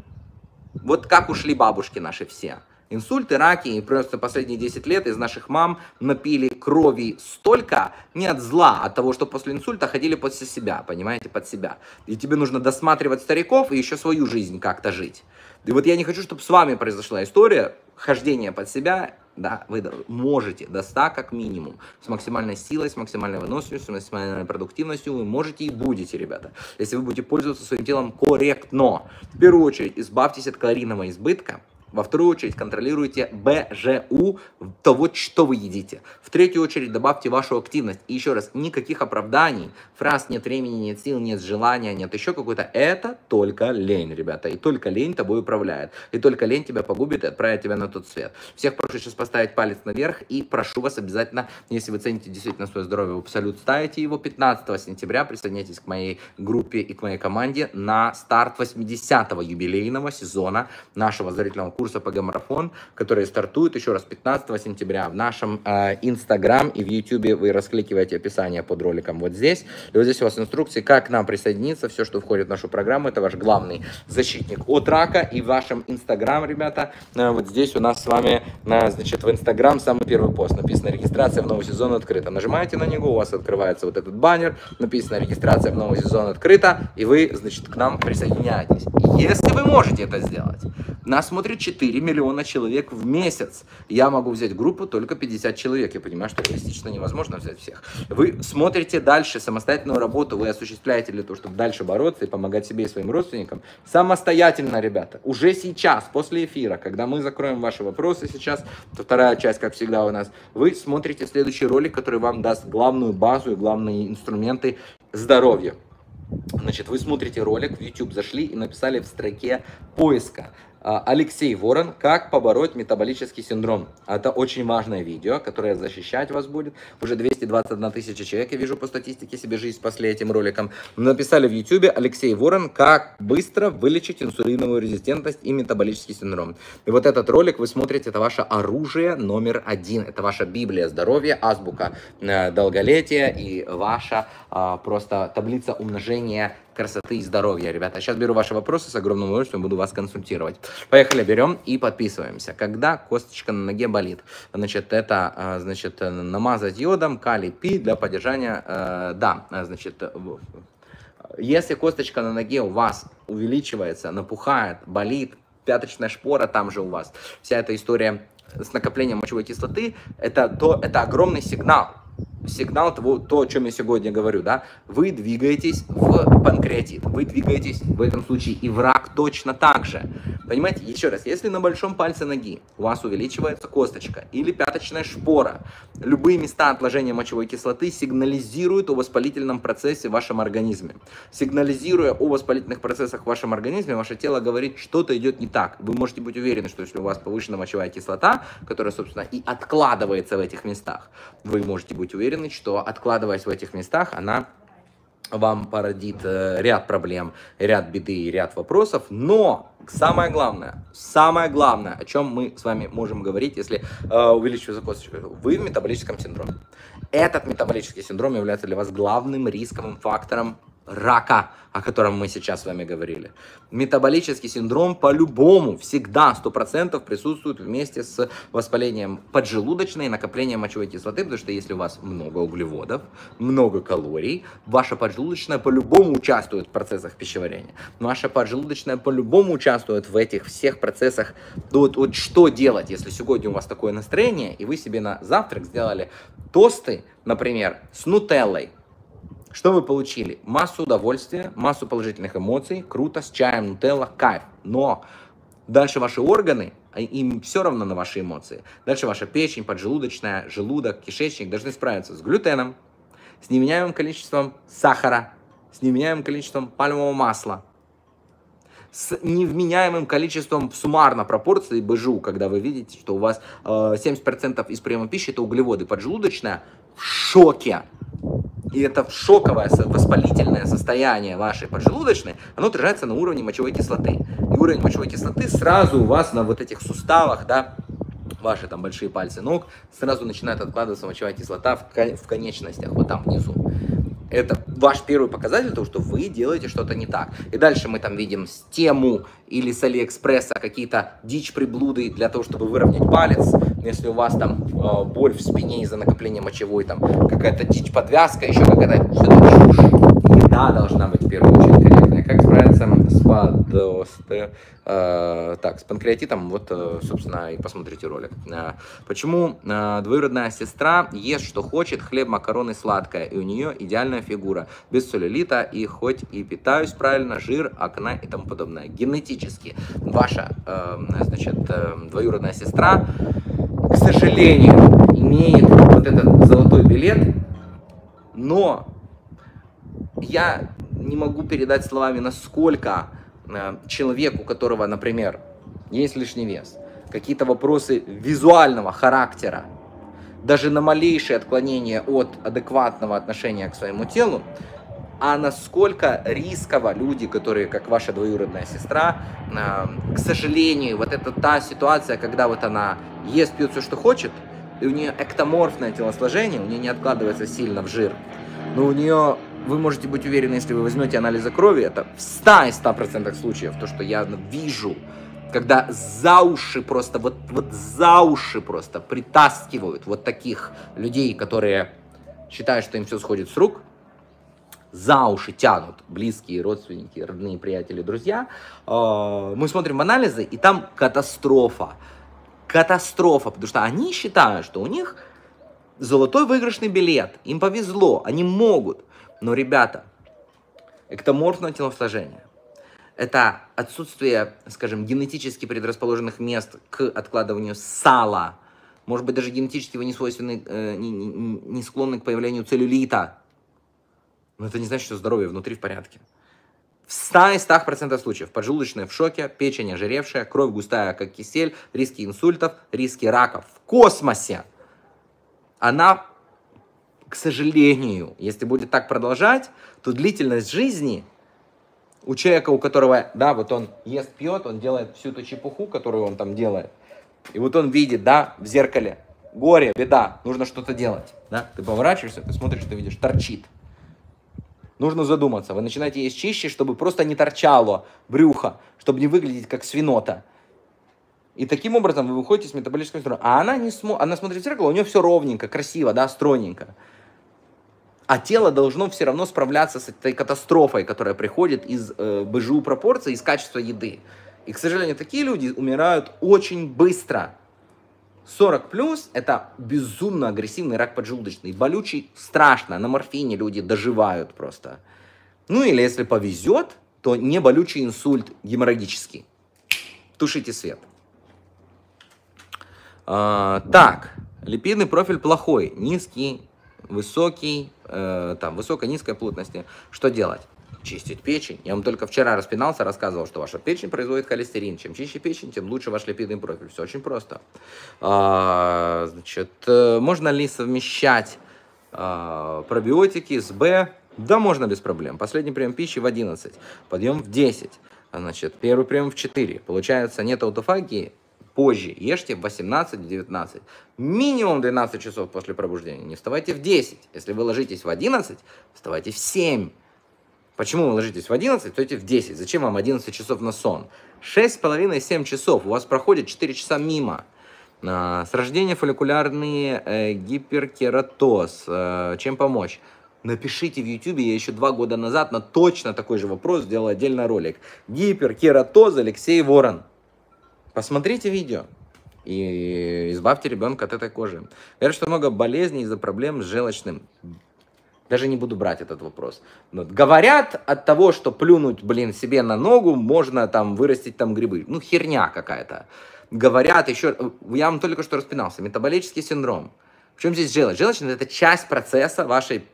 вот как ушли бабушки наши все. Инсульты, раки, и просто последние 10 лет из наших мам напили крови столько, не от зла, от того, что после инсульта ходили под себя, понимаете, под себя. И тебе нужно досматривать стариков и еще свою жизнь как-то жить. И вот я не хочу, чтобы с вами произошла история хождения под себя. Да, вы можете до 100 как минимум, с максимальной силой, с максимальной выносливостью, с максимальной продуктивностью вы можете и будете, ребята, если вы будете пользоваться своим телом корректно. В первую очередь избавьтесь от калорийного избытка, во вторую очередь контролируйте БЖУ того, что вы едите, в третью очередь добавьте вашу активность. И еще раз, никаких оправданий, фраз «нет времени», «нет сил», «нет желания», «нет еще какой-то», это только лень, ребята, и только лень тобой управляет, и только лень тебя погубит и отправит тебя на тот свет. Всех прошу сейчас поставить палец наверх, и прошу вас обязательно, если вы цените действительно свое здоровье, в абсолют ставите его. 15 сентября присоединяйтесь к моей группе и к моей команде на старт 80-го юбилейного сезона нашего зрительного курса ПГ-Марафон, который стартует еще раз 15 сентября в нашем Instagram и в YouTube. Вы раскликиваете описание под роликом вот здесь. И вот здесь у вас инструкции, как к нам присоединиться. Все, что входит в нашу программу, это ваш главный защитник от рака. И в вашем Instagram, ребята, вот здесь у нас с вами, значит, в Instagram самый первый пост. Написано «Регистрация в новый сезон открыта». Нажимаете на него, у вас открывается вот этот баннер. Написано «Регистрация в новый сезон открыта». И вы, значит, к нам присоединяетесь. Если вы можете это сделать, нас смотрит 4 миллиона человек в месяц. Я могу взять группу только 50 человек. Я понимаю, что реалистично невозможно взять всех. Вы смотрите дальше самостоятельную работу. Вы осуществляете для того, чтобы дальше бороться и помогать себе и своим родственникам. Самостоятельно, ребята. Уже сейчас, после эфира, когда мы закроем ваши вопросы сейчас, то вторая часть, как всегда у нас, вы смотрите следующий ролик, который вам даст главную базу и главные инструменты здоровья. Значит, вы смотрите ролик, в YouTube зашли и написали в строке поиска «Алексей Ворон. Как побороть метаболический синдром». Это очень важное видео, которое защищать вас будет. Уже 221 тысяча человек, я вижу по статистике, себе жизнь спасли этим роликом. Написали в YouTube «Алексей Ворон. Как быстро вылечить инсулиновую резистентность и метаболический синдром». И вот этот ролик вы смотрите, это ваше оружие номер один. Это ваша Библия здоровья, азбука долголетия и ваша просто таблица умножения красоты и здоровья, ребята. Сейчас беру ваши вопросы, с огромным удовольствием буду вас консультировать. Поехали, берем и подписываемся. Когда косточка на ноге болит? Значит, это, значит, намазать йодом, калий пи для поддержания, да, значит, если косточка на ноге у вас увеличивается, напухает, болит, пяточная шпора там же у вас, вся эта история с накоплением мочевой кислоты, это огромный сигнал. Сигнал того, то, о чем я сегодня говорю, да, вы двигаетесь в панкреатит, вы двигаетесь в этом случае и в рак точно так же. Понимаете, еще раз, если на большом пальце ноги у вас увеличивается косточка или пяточная шпора, любые места отложения мочевой кислоты сигнализируют о воспалительном процессе в вашем организме. Сигнализируя о воспалительных процессах в вашем организме, ваше тело говорит, что-то идет не так. Вы можете быть уверены, что если у вас повышена мочевая кислота, которая, собственно, и откладывается в этих местах, вы можете быть уверены, что, откладываясь в этих местах, она вам породит ряд проблем, ряд беды и ряд вопросов. Но самое главное, о чем мы с вами можем говорить, если увеличивается косточка, вы в метаболическом синдроме. Этот метаболический синдром является для вас главным рисковым фактором рака, о котором мы сейчас с вами говорили. Метаболический синдром по-любому всегда 100% присутствует вместе с воспалением поджелудочной и накоплением мочевой кислоты, потому что если у вас много углеводов, много калорий, ваша поджелудочная по-любому участвует в процессах пищеварения. Ваша поджелудочная по-любому участвует в этих всех процессах. Вот что делать, если сегодня у вас такое настроение, и вы себе на завтрак сделали тосты, например, с нутеллой. Что вы получили? Массу удовольствия, массу положительных эмоций, круто, с чаем, нутелла, кайф. Но дальше ваши органы, им все равно на ваши эмоции. Дальше ваша печень, поджелудочная, желудок, кишечник должны справиться с глютеном, с невменяемым количеством сахара, с невменяемым количеством пальмового масла, с невменяемым количеством суммарно пропорций БЖУ, когда вы видите, что у вас 70% из приема пищи это углеводы, поджелудочная в шоке. И это шоковое воспалительное состояние вашей поджелудочной, оно отражается на уровне мочевой кислоты. И уровень мочевой кислоты сразу у вас на вот этих суставах, да, ваши там большие пальцы ног, сразу начинает откладываться мочевая кислота в конечностях, вот там внизу. Это ваш первый показатель того, что вы делаете что-то не так. И дальше мы там видим с Тему или с Алиэкспресса какие-то дичь-приблуды для того, чтобы выровнять палец. Если у вас там боль в спине из-за накопления мочевой, там какая-то дичь-подвязка, еще какая-то чушь. Еда должна быть в первую очередь корректная. Как справиться с панкреатитом? Вот, собственно, и посмотрите ролик. Почему двоюродная сестра ест, что хочет, хлеб, макароны, сладкое, и у нее идеальная фигура, без целлюлита, и хоть и питаюсь правильно, жир, акне и тому подобное. Генетически ваша, двоюродная сестра, к сожалению, имеет вот этот золотой билет, но я не могу передать словами, насколько человек, у которого, например, есть лишний вес, какие-то вопросы визуального характера, даже на малейшее отклонение от адекватного отношения к своему телу, а насколько рисково люди, которые, как ваша двоюродная сестра, к сожалению, вот это та ситуация, когда вот она ест, пьет все, что хочет, и у нее эктоморфное телосложение, у нее не откладывается сильно в жир, но у нее... Вы можете быть уверены, если вы возьмете анализы крови, это в 100% случаев то, что я вижу, когда за уши просто, вот за уши просто притаскивают вот таких людей, которые считают, что им все сходит с рук, за уши тянут близкие, родственники, родные, приятели, друзья. Мы смотрим в анализы, и там катастрофа. Катастрофа, потому что они считают, что у них золотой выигрышный билет, им повезло, они могут. Но, ребята, эктоморфное телосложение – это отсутствие, скажем, генетически предрасположенных мест к откладыванию сала. Может быть, даже генетически вы не склонны к появлению целлюлита. Но это не значит, что здоровье внутри в порядке. В 100% случаев поджелудочная в шоке, печень ожиревшая, кровь густая, как кисель, риски инсультов, риски раков. В космосе она... К сожалению, если будет так продолжать, то длительность жизни у человека, у которого, да, вот он ест, пьет, он делает всю ту чепуху, которую он там делает, и вот он видит, да, в зеркале, горе, беда, нужно что-то делать, да, ты поворачиваешься, ты смотришь, ты видишь, торчит. Нужно задуматься, вы начинаете есть чище, чтобы просто не торчало брюхо, чтобы не выглядеть как свинота. И таким образом вы выходите с метаболической стройностью. А она, она смотрит в зеркало, у нее все ровненько, красиво, да, стройненько. А тело должно все равно справляться с этой катастрофой, которая приходит из БЖУ пропорций, из качества еды. И, к сожалению, такие люди умирают очень быстро. 40+ – это безумно агрессивный рак поджелудочный. Болючий страшно, на морфине люди доживают просто. Ну или если повезет, то не болючий инсульт геморрагический. Тушите свет. Так, липидный профиль плохой, низкий. Высокий, высоко-низкой плотности. Что делать? Чистить печень. Я вам только вчера распинался, рассказывал, что ваша печень производит холестерин. Чем чище печень, тем лучше ваш липидный профиль. Все очень просто. Можно ли совмещать пробиотики с Б? Да, можно без проблем. Последний прием пищи в 11, подъем в 10, первый прием в 4. Получается, нет аутофагии. Позже ешьте в 18-19, минимум 12 часов после пробуждения. Не вставайте в 10. Если вы ложитесь в 11, вставайте в 7. Почему вы ложитесь в 11, встаете в 10? Зачем вам 11 часов на сон? 6,5-7 часов. У вас проходит 4 часа мимо. С рождения фолликулярный гиперкератоз. Чем помочь? Напишите в YouTube, я еще 2 года назад на точно такой же вопрос сделал отдельный ролик. Гиперкератоз, Алексей Ворон. Посмотрите видео и избавьте ребенка от этой кожи. Говорят, что много болезней из-за проблем с желчным. Даже не буду брать этот вопрос. Но говорят, от того, что плюнуть, блин, себе на ногу, можно там вырастить там грибы. Ну, херня какая-то. Говорят еще, я вам только что распинался, метаболический синдром. В чем здесь желчь? Желчь – это часть процесса вашей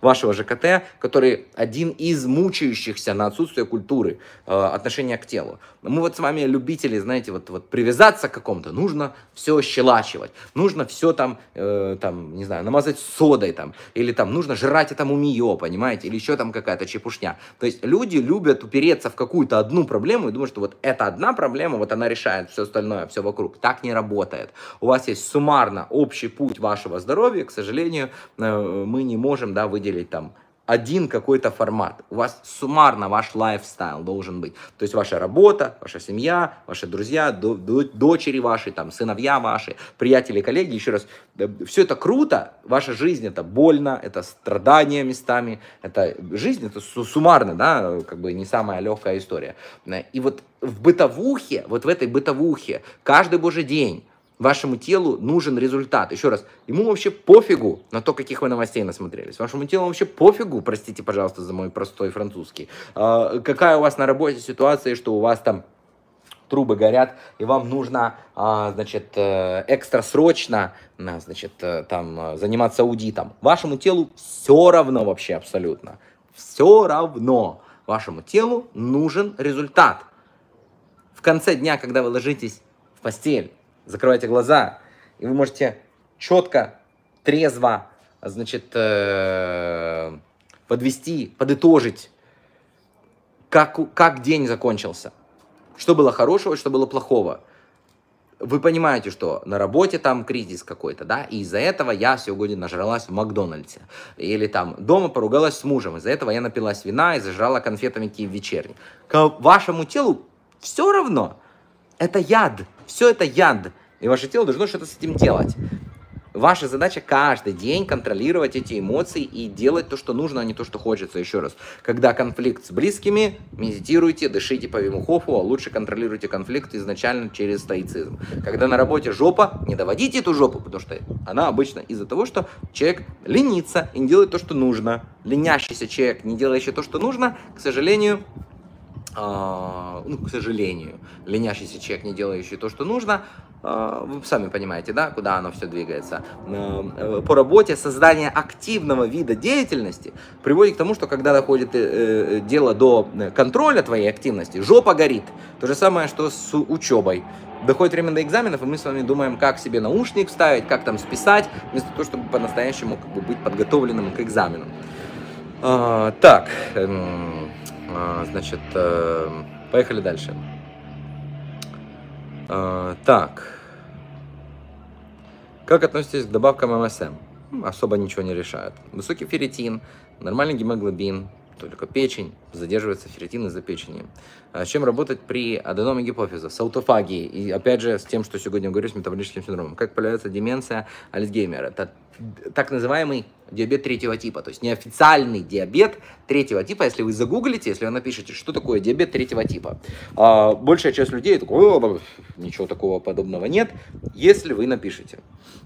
вашего ЖКТ, который один из мучающихся на отсутствие культуры отношения к телу. Мы вот с вами любители, знаете, вот привязаться к какому-то, нужно все щелачивать, нужно все там, не знаю, намазать содой там, или там нужно жрать это мумиё, понимаете, или еще там какая-то чепушня. То есть люди любят упереться в какую-то одну проблему и думают, что вот эта одна проблема, вот она решает все остальное, все вокруг. Так не работает. У вас есть суммарно общий путь вашего здоровья, к сожалению, мы не можем, да, выделить там один какой-то формат. У вас суммарно ваш лайфстайл должен быть. То есть ваша работа, ваша семья, ваши друзья, дочери ваши, там, сыновья ваши, приятели, коллеги. Еще раз, все это круто, ваша жизнь это больно, это страдания местами, это жизнь, это суммарно, да, как бы не самая легкая история. И вот в бытовухе, вот в этой бытовухе каждый божий день вашему телу нужен результат. Еще раз, ему вообще пофигу на то, каких вы новостей насмотрелись. Вашему телу вообще пофигу, простите, пожалуйста, за мой простой французский, какая у вас на работе ситуация, что у вас там трубы горят, и вам нужно, значит, экстрасрочно, значит, там, заниматься аудитом. Вашему телу все равно вообще абсолютно. Все равно. Вашему телу нужен результат. В конце дня, когда вы ложитесь в постель, закрывайте глаза, и вы можете четко, трезво, значит, подытожить, как день закончился. Что было хорошего, что было плохого. Вы понимаете, что на работе там кризис какой-то, да, и из-за этого я сегодня нажралась в Макдональдсе. Или там дома поругалась с мужем, из-за этого я напилась вина и зажрала конфетами Киев вечерний. К вашему телу все равно. Это яд. Все это яд. И ваше тело должно что-то с этим делать. Ваша задача каждый день контролировать эти эмоции и делать то, что нужно, а не то, что хочется. Еще раз, когда конфликт с близкими, медитируйте, дышите по Вимхофу, а лучше контролируйте конфликт изначально через стоицизм. Когда на работе жопа, не доводите эту жопу, потому что она обычно из-за того, что человек ленится и не делает то, что нужно. Ленящийся человек, не делающий то, что нужно, к сожалению... Ленящийся человек, не делающий то, что нужно, вы сами понимаете, да, куда оно все двигается. По работе создание активного вида деятельности приводит к тому, что когда доходит дело до контроля твоей активности, жопа горит. То же самое, что с учебой. Доходит время до экзаменов, и мы с вами думаем, как себе наушник вставить, как там списать, вместо того, чтобы по-настоящему как бы быть подготовленным к экзамену. Так... Значит, поехали дальше. Так. Как относитесь к добавкам МСМ? Особо ничего не решает. Высокий ферритин, нормальный гемоглобин, только печень. Задерживается ферритин из-за печени. С чем работать при аденоме гипофиза? С аутофагией. И опять же, с тем, что сегодня говорю, с метаболическим синдромом. Как появляется деменция Альцгеймера? Это так называемый диабет третьего типа, то есть неофициальный диабет третьего типа. Если вы загуглите, если вы напишите, что такое диабет третьего типа, большая часть людей такой, ничего такого подобного нет. Если вы напишите,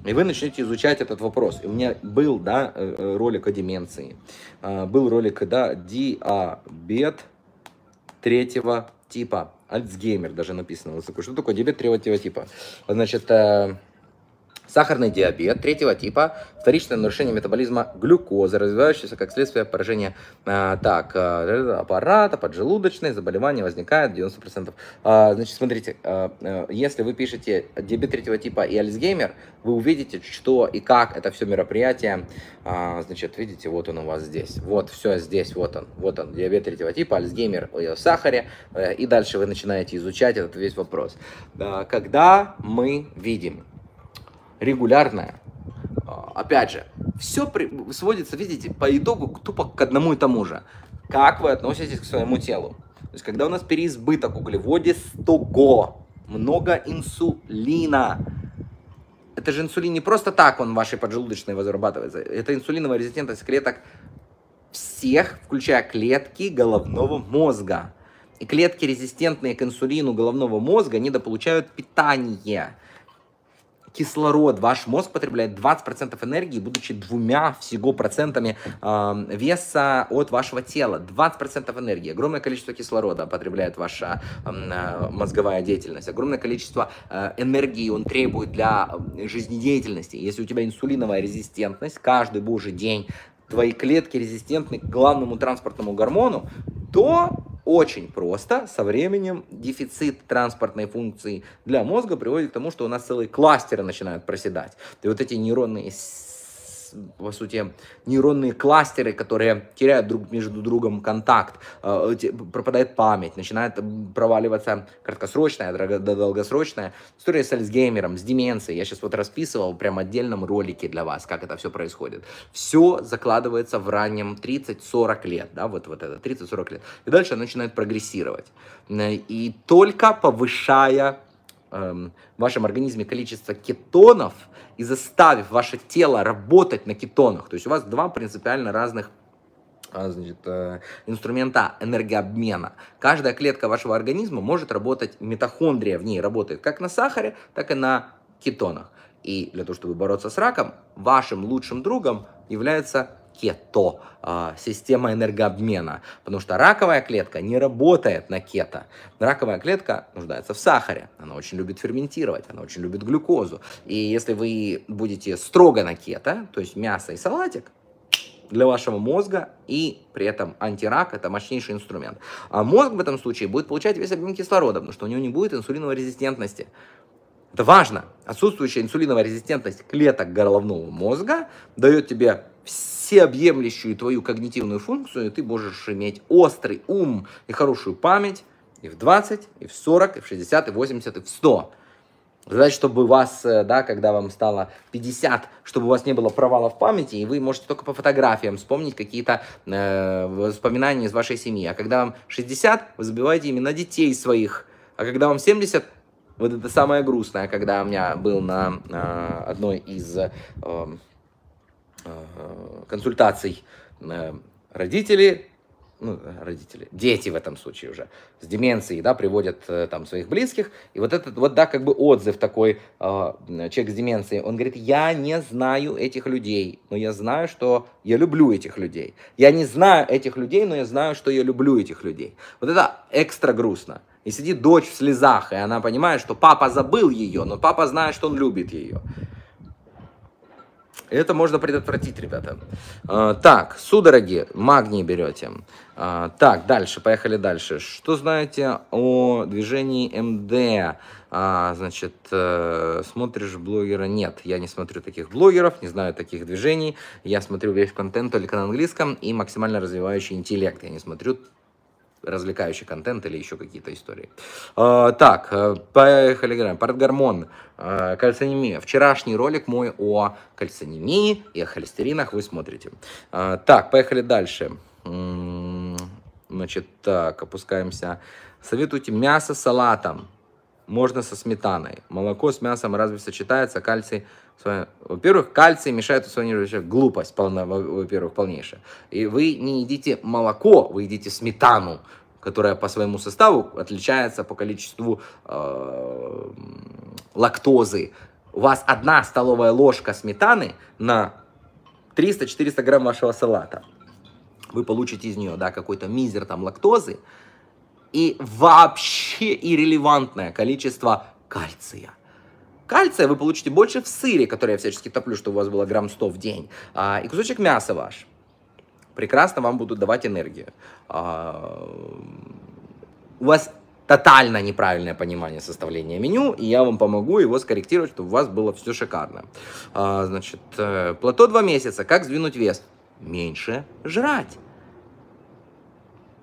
и вы начнете изучать этот вопрос. И у меня был, да, ролик о деменции, был ролик, да, диабет третьего типа, Альцгеймер даже написано. Что такое диабет третьего типа? Значит, сахарный диабет третьего типа, вторичное нарушение метаболизма глюкозы, развивающееся как следствие поражения аппарата, поджелудочной, заболевания возникает 90%. Значит, смотрите, если вы пишете диабет третьего типа и Альцгеймер, вы увидите, что и как это все мероприятие, значит, видите, вот он у вас здесь, вот все здесь, вот он, диабет третьего типа, Альцгеймер в сахаре, и дальше вы начинаете изучать этот весь вопрос. Когда мы видим регулярная, опять же, все сводится, видите, по итогу тупо к одному и тому же. Как вы относитесь к своему телу? То есть, когда у нас переизбыток углеводистого, много инсулина. Это же инсулин не просто так он в вашей поджелудочной вырабатывается. Это инсулиновая резистентность клеток всех, включая клетки головного мозга. И клетки, резистентные к инсулину головного мозга, недополучают питание. Кислород. Ваш мозг потребляет 20% энергии, будучи 2% всего веса от вашего тела. 20% энергии. Огромное количество кислорода потребляет ваша мозговая деятельность. Огромное количество энергии он требует для жизнедеятельности. Если у тебя инсулиновая резистентность, каждый божий день твои клетки резистентны к главному транспортному гормону, то очень просто со временем дефицит транспортной функции для мозга приводит к тому, что у нас целые кластеры начинают проседать. И вот эти нейронные, по сути, нейронные кластеры, которые теряют между другом контакт, пропадает память, начинает проваливаться краткосрочная, долгосрочная история с Альцгеймером, с деменцией. Я сейчас вот расписывал прям отдельном ролике для вас, как это все происходит. Все закладывается в раннем 30-40 лет, да, вот это 30-40 лет. И дальше оно начинает прогрессировать. И только повышая в вашем организме количество кетонов и заставив ваше тело работать на кетонах. То есть у вас два принципиально разных, значит, инструмента энергообмена. Каждая клетка вашего организма может работать, митохондрия в ней работает как на сахаре, так и на кетонах. И для того, чтобы бороться с раком, вашим лучшим другом является кето, система энергообмена, потому что раковая клетка не работает на кето. Раковая клетка нуждается в сахаре, она очень любит ферментировать, она очень любит глюкозу. И если вы будете строго на кето, то есть мясо и салатик, для вашего мозга, и при этом антирак – это мощнейший инструмент. А мозг в этом случае будет получать весь объем кислорода, потому что у него не будет инсулиновой резистентности. Это важно. Отсутствующая инсулиновая резистентность клеток головного мозга дает тебе всеобъемлющую твою когнитивную функцию, и ты можешь иметь острый ум и хорошую память и в 20, и в 40, и в 60, и в 80, и в 100. Значит, чтобы у вас, да, когда вам стало 50, чтобы у вас не было провала в памяти, и вы можете только по фотографиям вспомнить какие-то воспоминания из вашей семьи. А когда вам 60, вы забиваете имена детей своих. А когда вам 70, вот это самое грустное, когда у меня был на одной из консультаций родители, дети в этом случае уже, с деменцией, да, приводят там своих близких, и вот этот, вот, да, как бы отзыв такой, человек с деменцией, он говорит: я не знаю этих людей, но я знаю, что я люблю этих людей. Я не знаю этих людей, но я знаю, что я люблю этих людей. Вот это экстра грустно. И сидит дочь в слезах, и она понимает, что папа забыл ее, но папа знает, что он любит ее. Это можно предотвратить, ребята. Так, судороги, магний берете. Так, дальше, поехали дальше. Что знаете о движении МД? Значит, смотришь блогера? Нет, я не смотрю таких блогеров, не знаю таких движений. Я смотрю весь контент только на английском и максимально развивающий интеллект. Я не смотрю развлекающий контент или еще какие-то истории. Так, поехали играем. Парадгормон, кальцинемия. Вчерашний ролик мой о кальцинемии и о холестеринах вы смотрите. Так, поехали дальше. Значит, так, опускаемся. Советуйте мясо с салатом. Можно со сметаной. Молоко с мясом разве сочетается? Кальций... Во-первых, кальций мешает усвоению. Глупость, во-первых, полнейшая. И вы не едите молоко, вы едите сметану, которая по своему составу отличается по количеству лактозы. У вас 1 столовая ложка сметаны на 300-400 грамм вашего салата. Вы получите из нее, да, какой-то мизер там лактозы и вообще иррелевантное количество кальция. Кальция вы получите больше в сыре, который я всячески топлю, чтобы у вас было грамм 100 в день. И кусочек мяса ваш. Прекрасно вам будут давать энергию. У вас тотально неправильное понимание составления меню, и я вам помогу его скорректировать, чтобы у вас было все шикарно. Значит, плато 2 месяца. Как сдвинуть вес? Меньше жрать.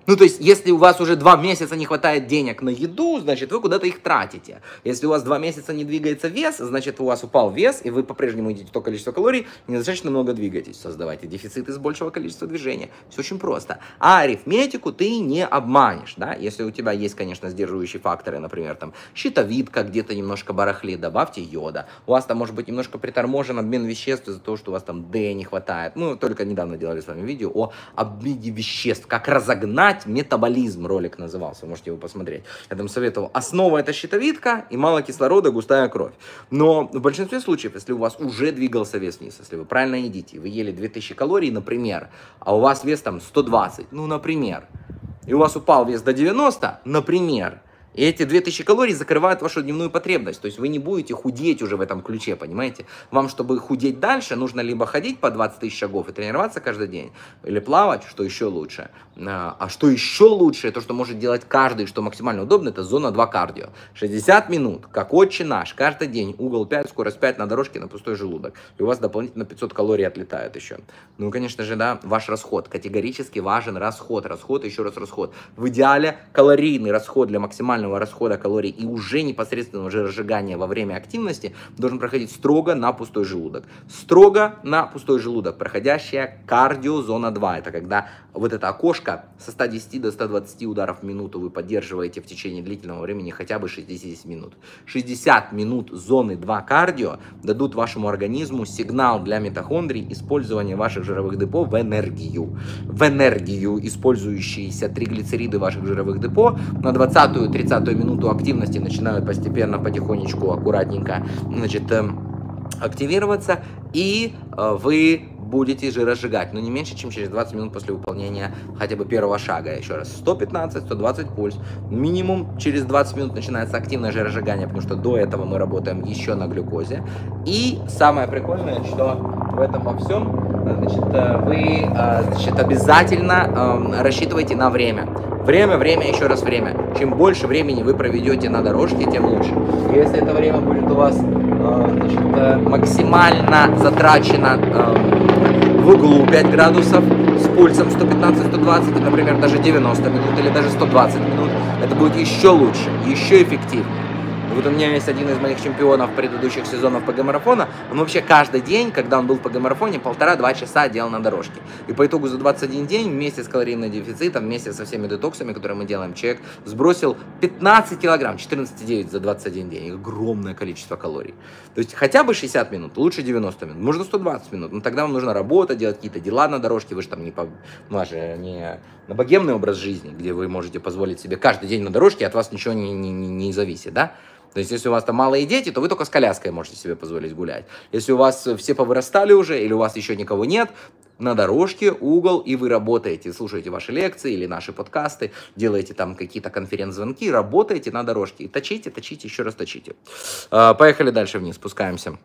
Ну, то есть, если у вас уже 2 месяца не хватает денег на еду, значит, вы куда-то их тратите. Если у вас 2 месяца не двигается вес, значит, у вас упал вес, и вы по-прежнему едите то количество калорий, недостаточно много двигаетесь. Создавайте дефицит из большего количества движения. Все очень просто. А арифметику ты не обманешь, да? Если у тебя есть, конечно, сдерживающие факторы, например, там, щитовидка где-то немножко барахлит, добавьте йода. У вас там, может быть, немножко приторможен обмен веществ из-за того, что у вас там D не хватает. Мы только недавно делали с вами видео о обмене веществ, как разогнать метаболизм, ролик назывался, вы можете его посмотреть. Я там советовал. Основа — это щитовидка и мало кислорода, густая кровь. Но в большинстве случаев, если у вас уже двигался вес вниз, если вы правильно едите, вы ели 2000 калорий, например, а у вас вес там 120, ну, например, и у вас упал вес до 90, например, И эти 2000 калорий закрывают вашу дневную потребность. То есть вы не будете худеть уже в этом ключе, понимаете? Вам, чтобы худеть дальше, нужно либо ходить по 20 тысяч шагов и тренироваться каждый день, или плавать, что еще лучше. А что еще лучше, то, что может делать каждый, что максимально удобно, это зона 2 кардио. 60 минут, как отче наш, каждый день, угол 5, скорость 5 на дорожке на пустой желудок. И у вас дополнительно 500 калорий отлетают еще. Ну, конечно же, да, ваш расход. Категорически важен расход. Расход, еще раз расход. В идеале калорийный расход для максимального расхода калорий и уже непосредственного жиросжигания во время активности должен проходить строго на пустой желудок. Строго на пустой желудок, проходящая кардиозона 2. Это когда вот это окошко со 110 до 120 ударов в минуту вы поддерживаете в течение длительного времени хотя бы 60 минут. 60 минут зоны 2 кардио дадут вашему организму сигнал для митохондрий использования ваших жировых депо в энергию. В энергию, использующиеся триглицериды ваших жировых депо на 20-30 минуту активности начинают постепенно, потихонечку, аккуратненько, значит, активироваться, и вы будете жиросжигать, но не меньше, чем через 20 минут после выполнения хотя бы первого шага. Еще раз, 115-120 пульс. Минимум через 20 минут начинается активное жиросжигание, потому что до этого мы работаем еще на глюкозе. И самое прикольное, что в этом во всем, значит, вы, значит, обязательно рассчитывайте на время. Время, время, еще раз время. Чем больше времени вы проведете на дорожке, тем лучше. Если это время будет у вас, значит, максимально затрачено в углу 5 градусов, с пульсом 115-120, например, даже 90 минут или даже 120 минут, это будет еще лучше, еще эффективнее. Вот у меня есть один из моих чемпионов предыдущих сезонов ПГ-марафона. Он вообще каждый день, когда он был в ПГ-марафоне, 1,5-2 часа делал на дорожке. И по итогу за 21 день вместе с калорийным дефицитом, вместе со всеми детоксами, которые мы делаем, человек сбросил 15 килограмм, 14,9 за 21 день. Огромное количество калорий. То есть хотя бы 60 минут, лучше 90 минут, можно 120 минут. Но тогда вам нужно работать, делать какие-то дела на дорожке. Вы же там не, не на богемный образ жизни, где вы можете позволить себе каждый день на дорожке, от вас ничего не зависит, да? То есть, если у вас там малые дети, то вы только с коляской можете себе позволить гулять. Если у вас все повырастали уже, или у вас еще никого нет, на дорожке угол, и вы работаете, слушаете ваши лекции или наши подкасты, делаете там какие-то конференц-звонки, работаете на дорожке. И точите, точите, еще раз точите. Поехали дальше вниз, спускаемся.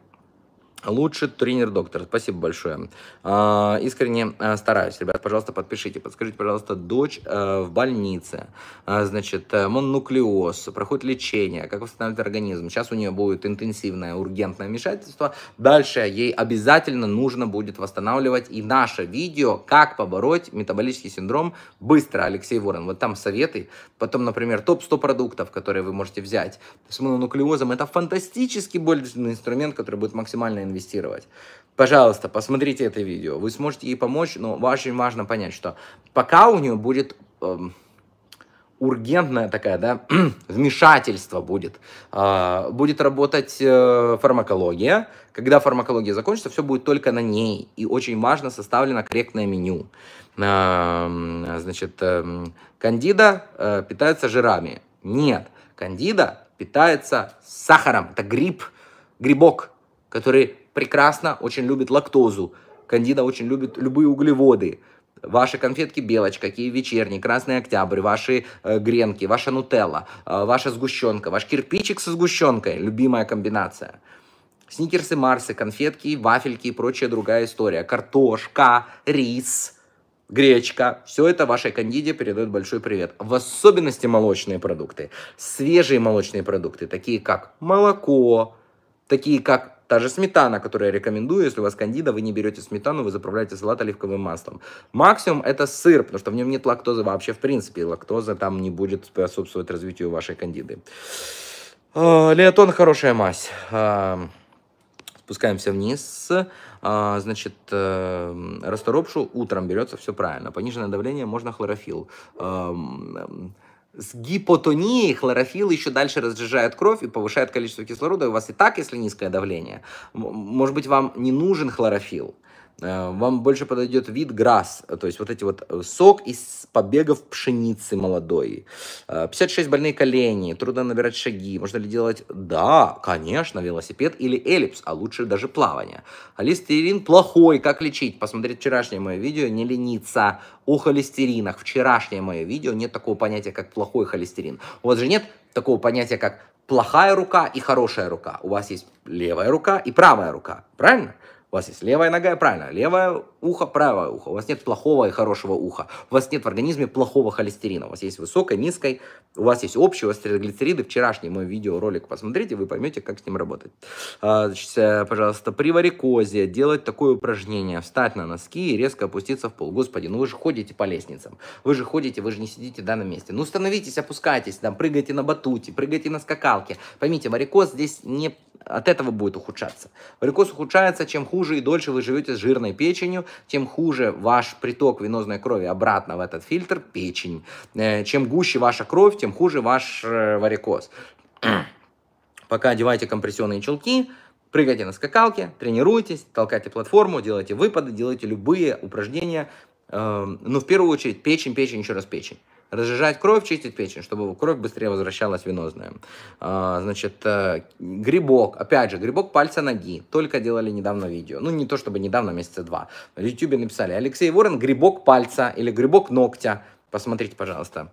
Лучший тренер-доктор. Спасибо большое. Искренне стараюсь. Ребят, пожалуйста, подпишите. Подскажите, пожалуйста, дочь в больнице. Значит, мононуклеоз. Проходит лечение. Как восстанавливает организм? Сейчас у нее будет интенсивное ургентное вмешательство. Дальше ей обязательно нужно будет восстанавливать и наше видео «Как побороть метаболический синдром быстро». Алексей Ворон. Вот там советы. Потом, например, топ-100 продуктов, которые вы можете взять с мононуклеозом. Это фантастический больничный инструмент, который будет максимально инвестировать. Пожалуйста, посмотрите это видео. Вы сможете ей помочь, но очень важно понять, что пока у нее будет ургентное такое, да, вмешательство будет, будет работать фармакология. Когда фармакология закончится, все будет только на ней. И очень важно составлено корректное меню. Значит, кандида питается жирами. Нет, кандида питается сахаром. Это гриб, грибок, который прекрасно очень любит лактозу. Кандида очень любит любые углеводы. Ваши конфетки «Белочка», «Киев вечерний», «Красный октябрь», ваши гренки, ваша нутелла, ваша сгущенка, ваш кирпичик со сгущенкой, любимая комбинация. Сникерсы, марсы, конфетки, вафельки и прочая другая история. Картошка, рис, гречка. Все это вашей кандиде передает большой привет. В особенности молочные продукты. Свежие молочные продукты, такие как молоко, такие как та же сметана, которую я рекомендую. Если у вас кандида, вы не берете сметану, вы заправляете салат оливковым маслом. Максимум это сыр, потому что в нем нет лактозы вообще в принципе. Лактоза там не будет способствовать развитию вашей кандиды. Леотон — хорошая мазь. Спускаемся вниз. Значит, расторопшу утром берется, все правильно. Пониженное давление, можно хлорофилл. С гипотонией хлорофилл еще дальше разжижает кровь и повышает количество кислорода. У вас и так, если низкое давление, может быть, вам не нужен хлорофилл. вам больше подойдет вид грасс, то есть вот эти вот сок из побегов пшеницы молодой. 56 больные колени, трудно набирать шаги, можно ли делать? Да, конечно, велосипед или эллипс, а лучше даже плавание. Холестерин плохой, как лечить? Посмотреть вчерашнее мое видео, не лениться. О холестеринах, вчерашнее мое видео, нет такого понятия, как плохой холестерин. У вас же нет такого понятия, как плохая рука и хорошая рука. У вас есть левая рука и правая рука, правильно? У вас есть левая нога, правильно, левое ухо, правое ухо. У вас нет плохого и хорошего уха. У вас нет в организме плохого холестерина. У вас есть высокой, низкой, у вас есть общий, у вас триглицериды. Вчерашний мой видеоролик посмотрите, вы поймете, как с ним работать. Значит, пожалуйста, при варикозе делать такое упражнение. Встать на носки и резко опуститься в пол. Господи, ну вы же ходите по лестницам. Вы же ходите, вы же не сидите да, на месте. Ну становитесь, опускайтесь, там, прыгайте на батуте, прыгайте на скакалке. Поймите, варикоз здесь не от этого будет ухудшаться. Варикоз ухудшается, чем хуже и дольше вы живете с жирной печенью, тем хуже ваш приток венозной крови обратно в этот фильтр печень. Чем гуще ваша кровь, тем хуже ваш варикоз. Пока одевайте компрессионные чулки, прыгайте на скакалке, тренируйтесь, толкайте платформу, делайте выпады, делайте любые упражнения. Но в первую очередь печень, еще раз печень. Разжижать кровь, чистить печень, чтобы кровь быстрее возвращалась венозная. Значит, грибок. Опять же, грибок пальца ноги. Только делали недавно видео. Ну, не то чтобы недавно, месяца два. В YouTube написали: Алексей Ворон, грибок пальца или грибок ногтя. Посмотрите, пожалуйста.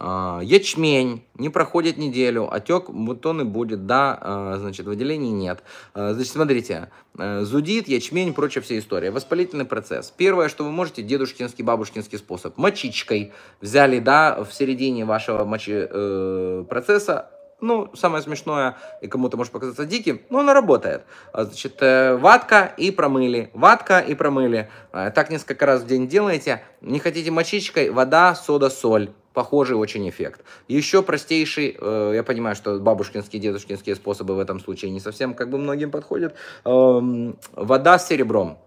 Ячмень. Не проходит неделю. Отек, бутоны будет, да. Значит, выделений нет. Значит, смотрите. Зудит, ячмень, прочая вся история. Воспалительный процесс. Первое, что вы можете, дедушкинский, бабушкинский способ. Мочичкой взяли, да, в середине вашего мочепроцесса. Ну, самое смешное, и кому-то может показаться диким, но оно работает. Значит, ватка и промыли. Ватка и промыли. Так несколько раз в день делаете. Не хотите мочичкой, вода, сода, соль. Похожий очень эффект. Еще простейший, я понимаю, что бабушкинские, дедушкинские способы в этом случае не совсем как бы многим подходят. Вода с серебром,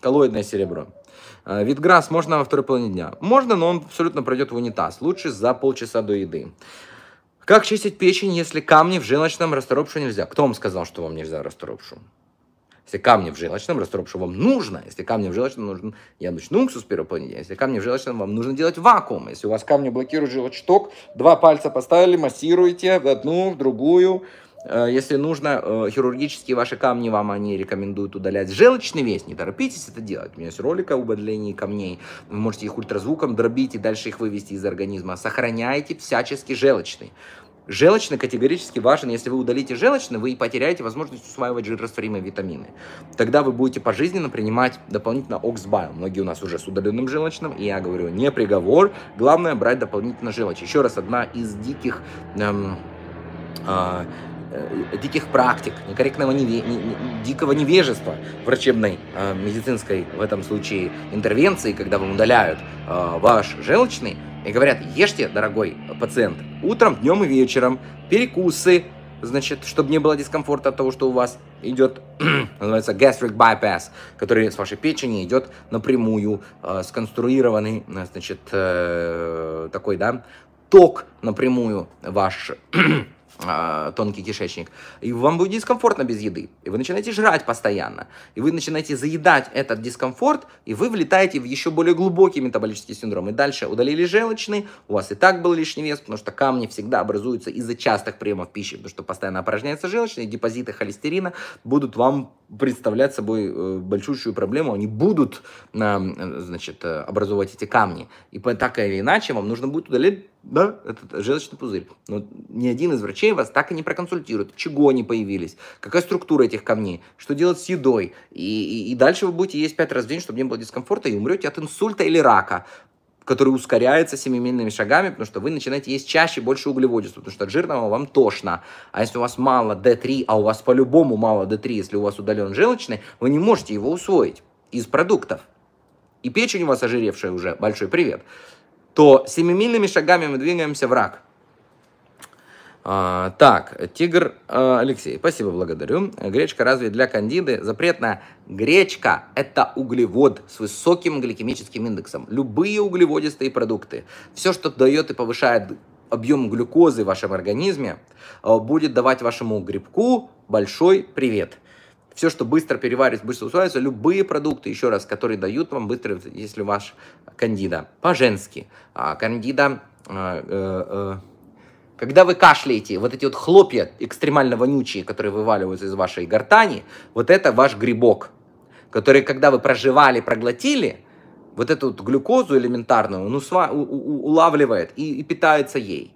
коллоидное серебро. Витграсс можно во второй половине дня? Можно, но он абсолютно пройдет в унитаз. Лучше за полчаса до еды. Как чистить печень, если камни в желчном расторопшу нельзя? Кто вам сказал, что вам нельзя расторопшу? Если камни в желчном расторопшу вам нужно, если камни в желчном нужен яблочный уксус в первой половине дня, если камни в желчном вам нужно делать вакуум, если у вас камни блокируют желчток, два пальца поставили, массируйте в одну, в другую. Если нужно, хирургически ваши камни вам они рекомендуют удалять. Желчный весь, не торопитесь это делать. У меня есть ролик об удалении камней. Вы можете их ультразвуком дробить и дальше их вывести из организма. Сохраняйте всячески желчный. Желчный категорически важен. Если вы удалите желчный, вы потеряете возможность усваивать жирорастворимые витамины. Тогда вы будете пожизненно принимать дополнительно оксбайл. Многие у нас уже с удаленным желчным. И я говорю, не приговор. Главное брать дополнительно желчь. Еще раз, одна из диких практик, некорректного дикого невежества врачебной, медицинской в этом случае интервенции, когда вам удаляют ваш желчный и говорят: ешьте, дорогой пациент, утром, днем и вечером, перекусы, значит, чтобы не было дискомфорта от того, что у вас идет, называется, gastric bypass, который с вашей печени идет напрямую, сконструированный, значит, такой, да, ток напрямую ваш тонкий кишечник, и вам будет дискомфортно без еды, и вы начинаете жрать постоянно, и вы начинаете заедать этот дискомфорт, и вы влетаете в еще более глубокий метаболический синдром, и дальше удалили желчный, у вас и так был лишний вес, потому что камни всегда образуются из-за частых приемов пищи, потому что постоянно опорожняется желчный, депозиты холестерина будут вам представлять собой большущую проблему, они будут, значит, образовывать эти камни, и так или иначе вам нужно будет удалить, да, этот желчный пузырь. Но ни один из врачей вас так и не проконсультирует, чего они появились, какая структура этих камней, что делать с едой. И дальше вы будете есть 5 раз в день, чтобы не было дискомфорта, и умрете от инсульта или рака, который ускоряется семимильными шагами, потому что вы начинаете есть чаще, больше углеводистого, потому что от жирного вам тошно. А если у вас мало D3, а у вас по-любому мало D3, если у вас удален желчный, вы не можете его усвоить из продуктов. И печень у вас ожиревшая уже, большой привет. То семимильными шагами мы двигаемся в рак. Так, Тигр Алексей, спасибо, благодарю. Гречка разве для кандиды запретна? Гречка – это углевод с высоким гликемическим индексом. Любые углеводистые продукты, все, что дает и повышает объем глюкозы в вашем организме, будет давать вашему грибку большой привет. все, что быстро переваривается, быстро усваивается, любые продукты, еще раз, которые дают вам быстро, если ваш кандида по-женски, кандида... Когда вы кашляете, вот эти вот хлопья экстремально вонючие, которые вываливаются из вашей гортани, вот это ваш грибок, который, когда вы прожевали, проглотили, вот эту вот глюкозу элементарную, он улавливает и питается ей.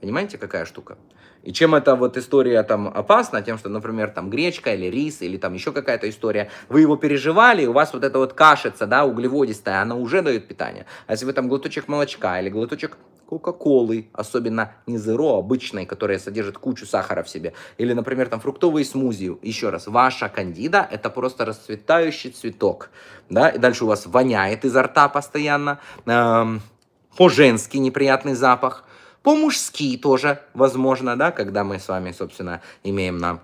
Понимаете, какая штука? И чем эта вот история там опасна? Тем, что, например, там гречка или рис, или там еще какая-то история, вы его пережевали, у вас вот эта вот кашица, да, углеводистая, она уже дает питание. А если вы там глоточек молочка или глоточек кока-колы, особенно не зеро, обычной, которая содержит кучу сахара в себе, или, например, там фруктовые смузи, еще раз, ваша кандида — это просто расцветающий цветок, да, и дальше у вас воняет изо рта постоянно, по-женски неприятный запах, по-мужски тоже, возможно, да, когда мы с вами, собственно, имеем на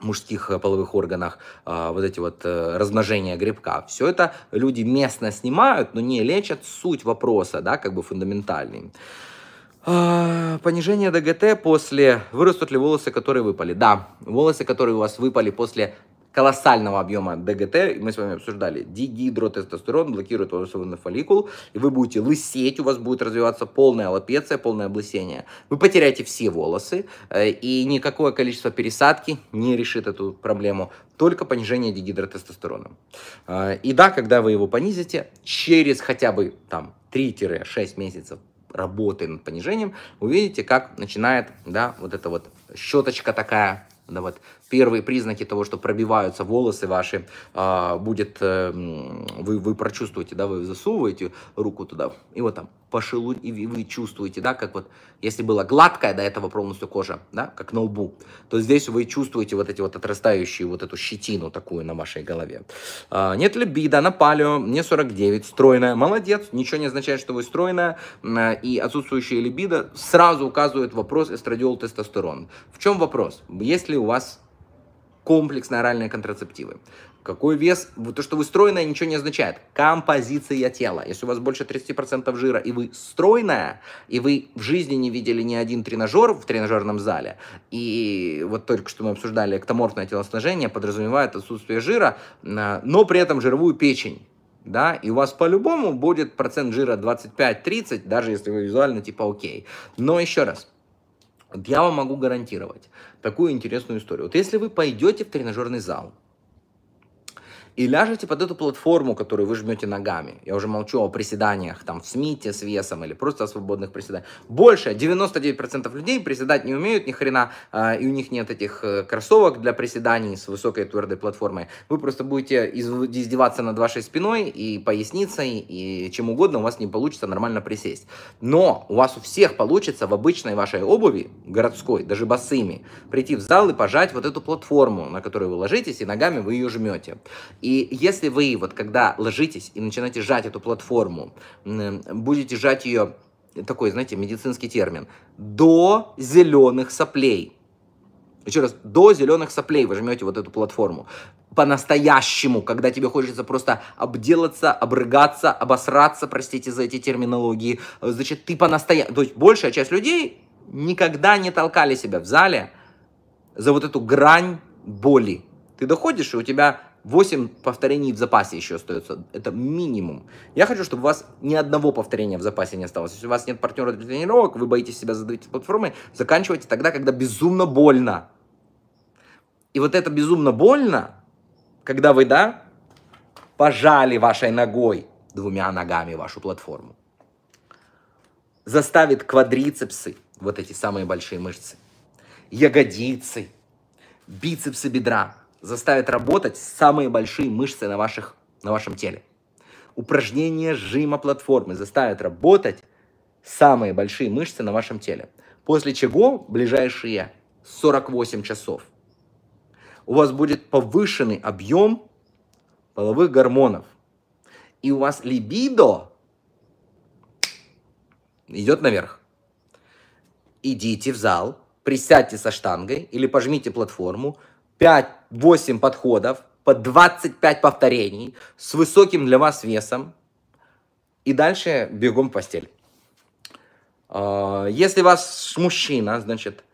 мужских половых органах вот эти вот размножения грибка. Все это люди местно снимают, но не лечат суть вопроса, да, как бы фундаментальный. Понижение ДГТ после... Вырастут ли волосы, которые выпали? Да, волосы, которые у вас выпали после колоссального объема ДГТ, мы с вами обсуждали, дигидротестостерон блокирует волосовый фолликул, и вы будете лысеть, у вас будет развиваться полная алопеция, полное облысение. Вы потеряете все волосы, и никакое количество пересадки не решит эту проблему, только понижение дигидротестостерона. И да, когда вы его понизите, через хотя бы там 3-6 месяцев работы над понижением, увидите, как начинает, да, вот эта вот щеточка такая, да, вот первые признаки того, что пробиваются волосы ваши, будет, вы прочувствуете, да, вы засовываете руку туда, и вот там и вы чувствуете, да, как вот, если была гладкая до этого полностью кожа, да, как на лбу, то здесь вы чувствуете вот эти вот отрастающие, вот эту щетину такую на вашей голове. Нет либидо, на палео, мне 49, стройная, молодец, ничего не означает, что вы стройная, и отсутствующие либидо сразу указывает вопрос эстрадиол, тестостерон. В чем вопрос? Если у вас комплексные оральные контрацептивы. Какой вес? То, что вы стройная, ничего не означает. Композиция тела. Если у вас больше 30% жира, и вы стройная, и вы в жизни не видели ни один тренажер в тренажерном зале, и вот только что мы обсуждали, эктоморфное телосложение подразумевает отсутствие жира, но при этом жировую печень. Да, и у вас по-любому будет процент жира 25-30, даже если вы визуально типа окей. Но еще раз, я вам могу гарантировать такую интересную историю. Вот если вы пойдете в тренажерный зал и ляжете под эту платформу, которую вы жмете ногами, я уже молчу о приседаниях, там, в смите с весом или просто о свободных приседаниях, больше 99% людей приседать не умеют ни хрена, и у них нет этих кроссовок для приседаний с высокой твердой платформой. Вы просто будете издеваться над вашей спиной и поясницей, и чем угодно, у вас не получится нормально присесть. Но у вас у всех получится в обычной вашей обуви, городской, даже босыми, прийти в зал и пожать вот эту платформу, на которую вы ложитесь, и ногами вы ее жмете. И если вы, вот когда ложитесь и начинаете жать эту платформу, будете жать ее, такой, знаете, медицинский термин, до зеленых соплей. Еще раз, до зеленых соплей вы жмете вот эту платформу. По-настоящему, когда тебе хочется просто обделаться, обрыгаться, обосраться, простите за эти терминологии. Значит, ты по-настоящему... То есть большая часть людей никогда не толкали себя в зале за вот эту грань боли. Ты доходишь, и у тебя... 8 повторений в запасе еще остается. Это минимум. Я хочу, чтобы у вас ни одного повторения в запасе не осталось. Если у вас нет партнера для тренировок, вы боитесь себя задавить платформой, заканчивайте тогда, когда безумно больно. И вот это безумно больно, когда вы, да, пожали вашей ногой, двумя ногами вашу платформу, заставит квадрицепсы, вот эти самые большие мышцы, ягодицы, бицепсы бедра, заставит работать самые большие мышцы на вашем теле. Упражнение жима платформы заставит работать самые большие мышцы на вашем теле. После чего в ближайшие 48 часов у вас будет повышенный объем половых гормонов. И у вас либидо идет наверх. Идите в зал, присядьте со штангой или пожмите платформу, 5-8 подходов, по 25 повторений, с высоким для вас весом. И дальше бегом в постель. Если ваш мужчина, значит,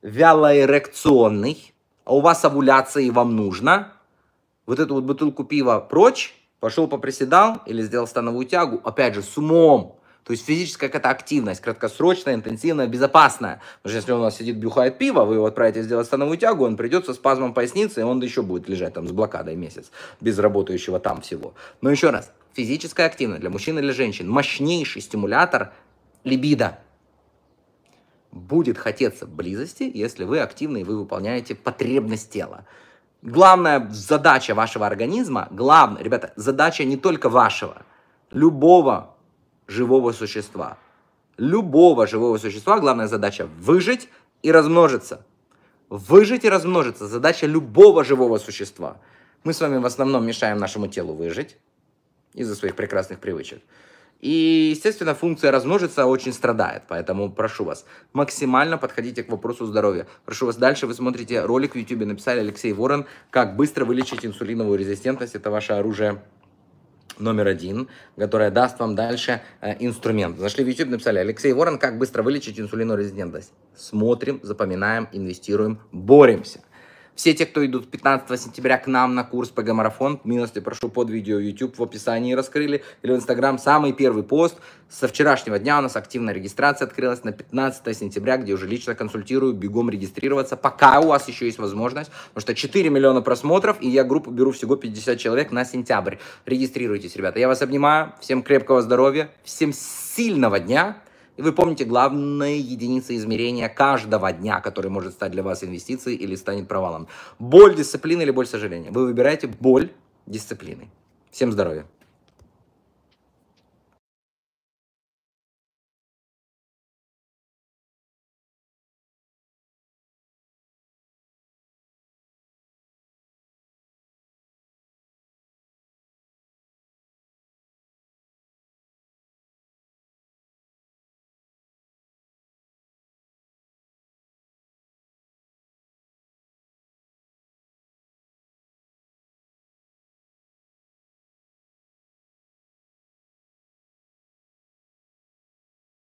вялоэрекционный, а у вас овуляции, вам нужно вот эту вот бутылку пива прочь, пошел поприседал или сделал становую тягу, опять же, с умом. То есть физическая какая-то активность, краткосрочная, интенсивная, безопасная. Потому что если он у нас сидит, бухает пиво, вы его отправите сделать становую тягу, он придет со спазмом поясницы, и он еще будет лежать там с блокадой месяц, без работающего там всего. Но еще раз, физическая активность для мужчин или женщин, мощнейший стимулятор либидо. Будет хотеться близости, если вы активны и вы выполняете потребность тела. Главная задача вашего организма, главная, ребята, задача не только вашего, любого живого существа. Любого живого существа главная задача выжить и размножиться. Выжить и размножиться — задача любого живого существа. Мы с вами в основном мешаем нашему телу выжить из-за своих прекрасных привычек. И, естественно, функция размножиться очень страдает, поэтому прошу вас, максимально подходите к вопросу здоровья. Прошу вас, дальше вы смотрите ролик в YouTube, написали Алексей Ворон, как быстро вылечить инсулиновую резистентность, это ваше оружие номер один, которое даст вам дальше инструмент. Зашли в YouTube, написали Алексей Ворон, как быстро вылечить инсулиновую резистентность. Смотрим, запоминаем, инвестируем, боремся. Все те, кто идут 15 сентября к нам на курс ПГ-Марафон, милости прошу, под видео YouTube в описании раскрыли, или в Instagram самый первый пост. Со вчерашнего дня у нас активная регистрация открылась на 15 сентября, где уже лично консультирую, бегом регистрироваться, пока у вас еще есть возможность, потому что 4 миллиона просмотров, и я группу беру всего 50 человек на сентябрь. Регистрируйтесь, ребята. Я вас обнимаю, всем крепкого здоровья, всем сильного дня. И вы помните, главные единицы измерения каждого дня, который может стать для вас инвестицией или станет провалом. Боль дисциплины или боль сожаления? Вы выбираете боль дисциплины. Всем здоровья.